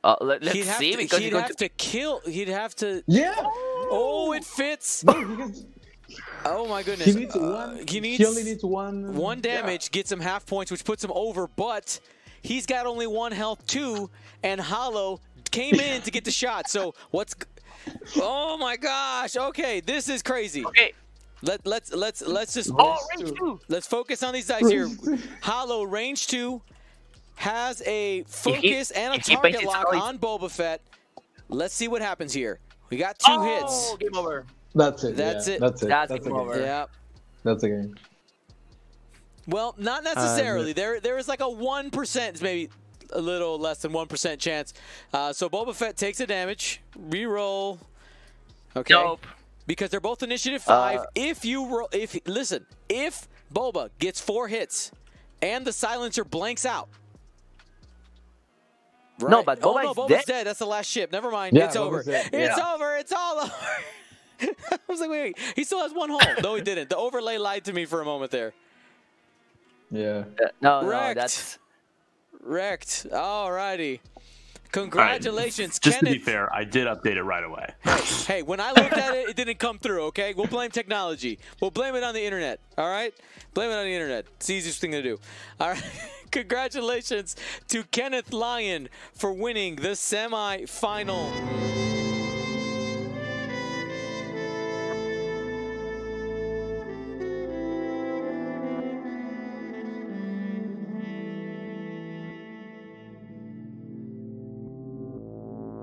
Let's see. Because he'd have to kill. He'd have to. Yeah. Oh, it fits. Oh my goodness. He needs one. He only needs one. One damage gets him half points, which puts him over. But he's got only one health too, and Holo came in to get the shot. So what's? Oh my gosh. Okay, this is crazy. Okay. Let's just. Oh, range 2. Let's focus on these dice here. Holo range 2. Has a focus and a target lock on Boba Fett. Let's see what happens here. We got two hits. Game over. That's it. That's it. That's game over. Yeah. That's a game. Well, not necessarily. There is like a 1%, maybe a little less than 1% chance. So Boba Fett takes a damage. Reroll. Okay. Nope. Because they're both initiative 5. If you roll, if Boba gets 4 hits and the silencer blanks out. Right. No, but Boba's dead. That's the last ship. Never mind. Yeah, it's over. It's over. It's all over. I was like, wait, he still has one hole. No, he didn't. The overlay lied to me for a moment there. Yeah. No, that's... Wrecked. All righty. Congratulations, Kenneth. Just to be fair, I did update it right away. Hey, when I looked at it, it didn't come through, okay? We'll blame technology. We'll blame it on the internet, all right? Blame it on the internet. It's the easiest thing to do. All right. Congratulations to Kenneth Lyon for winning the semi-final.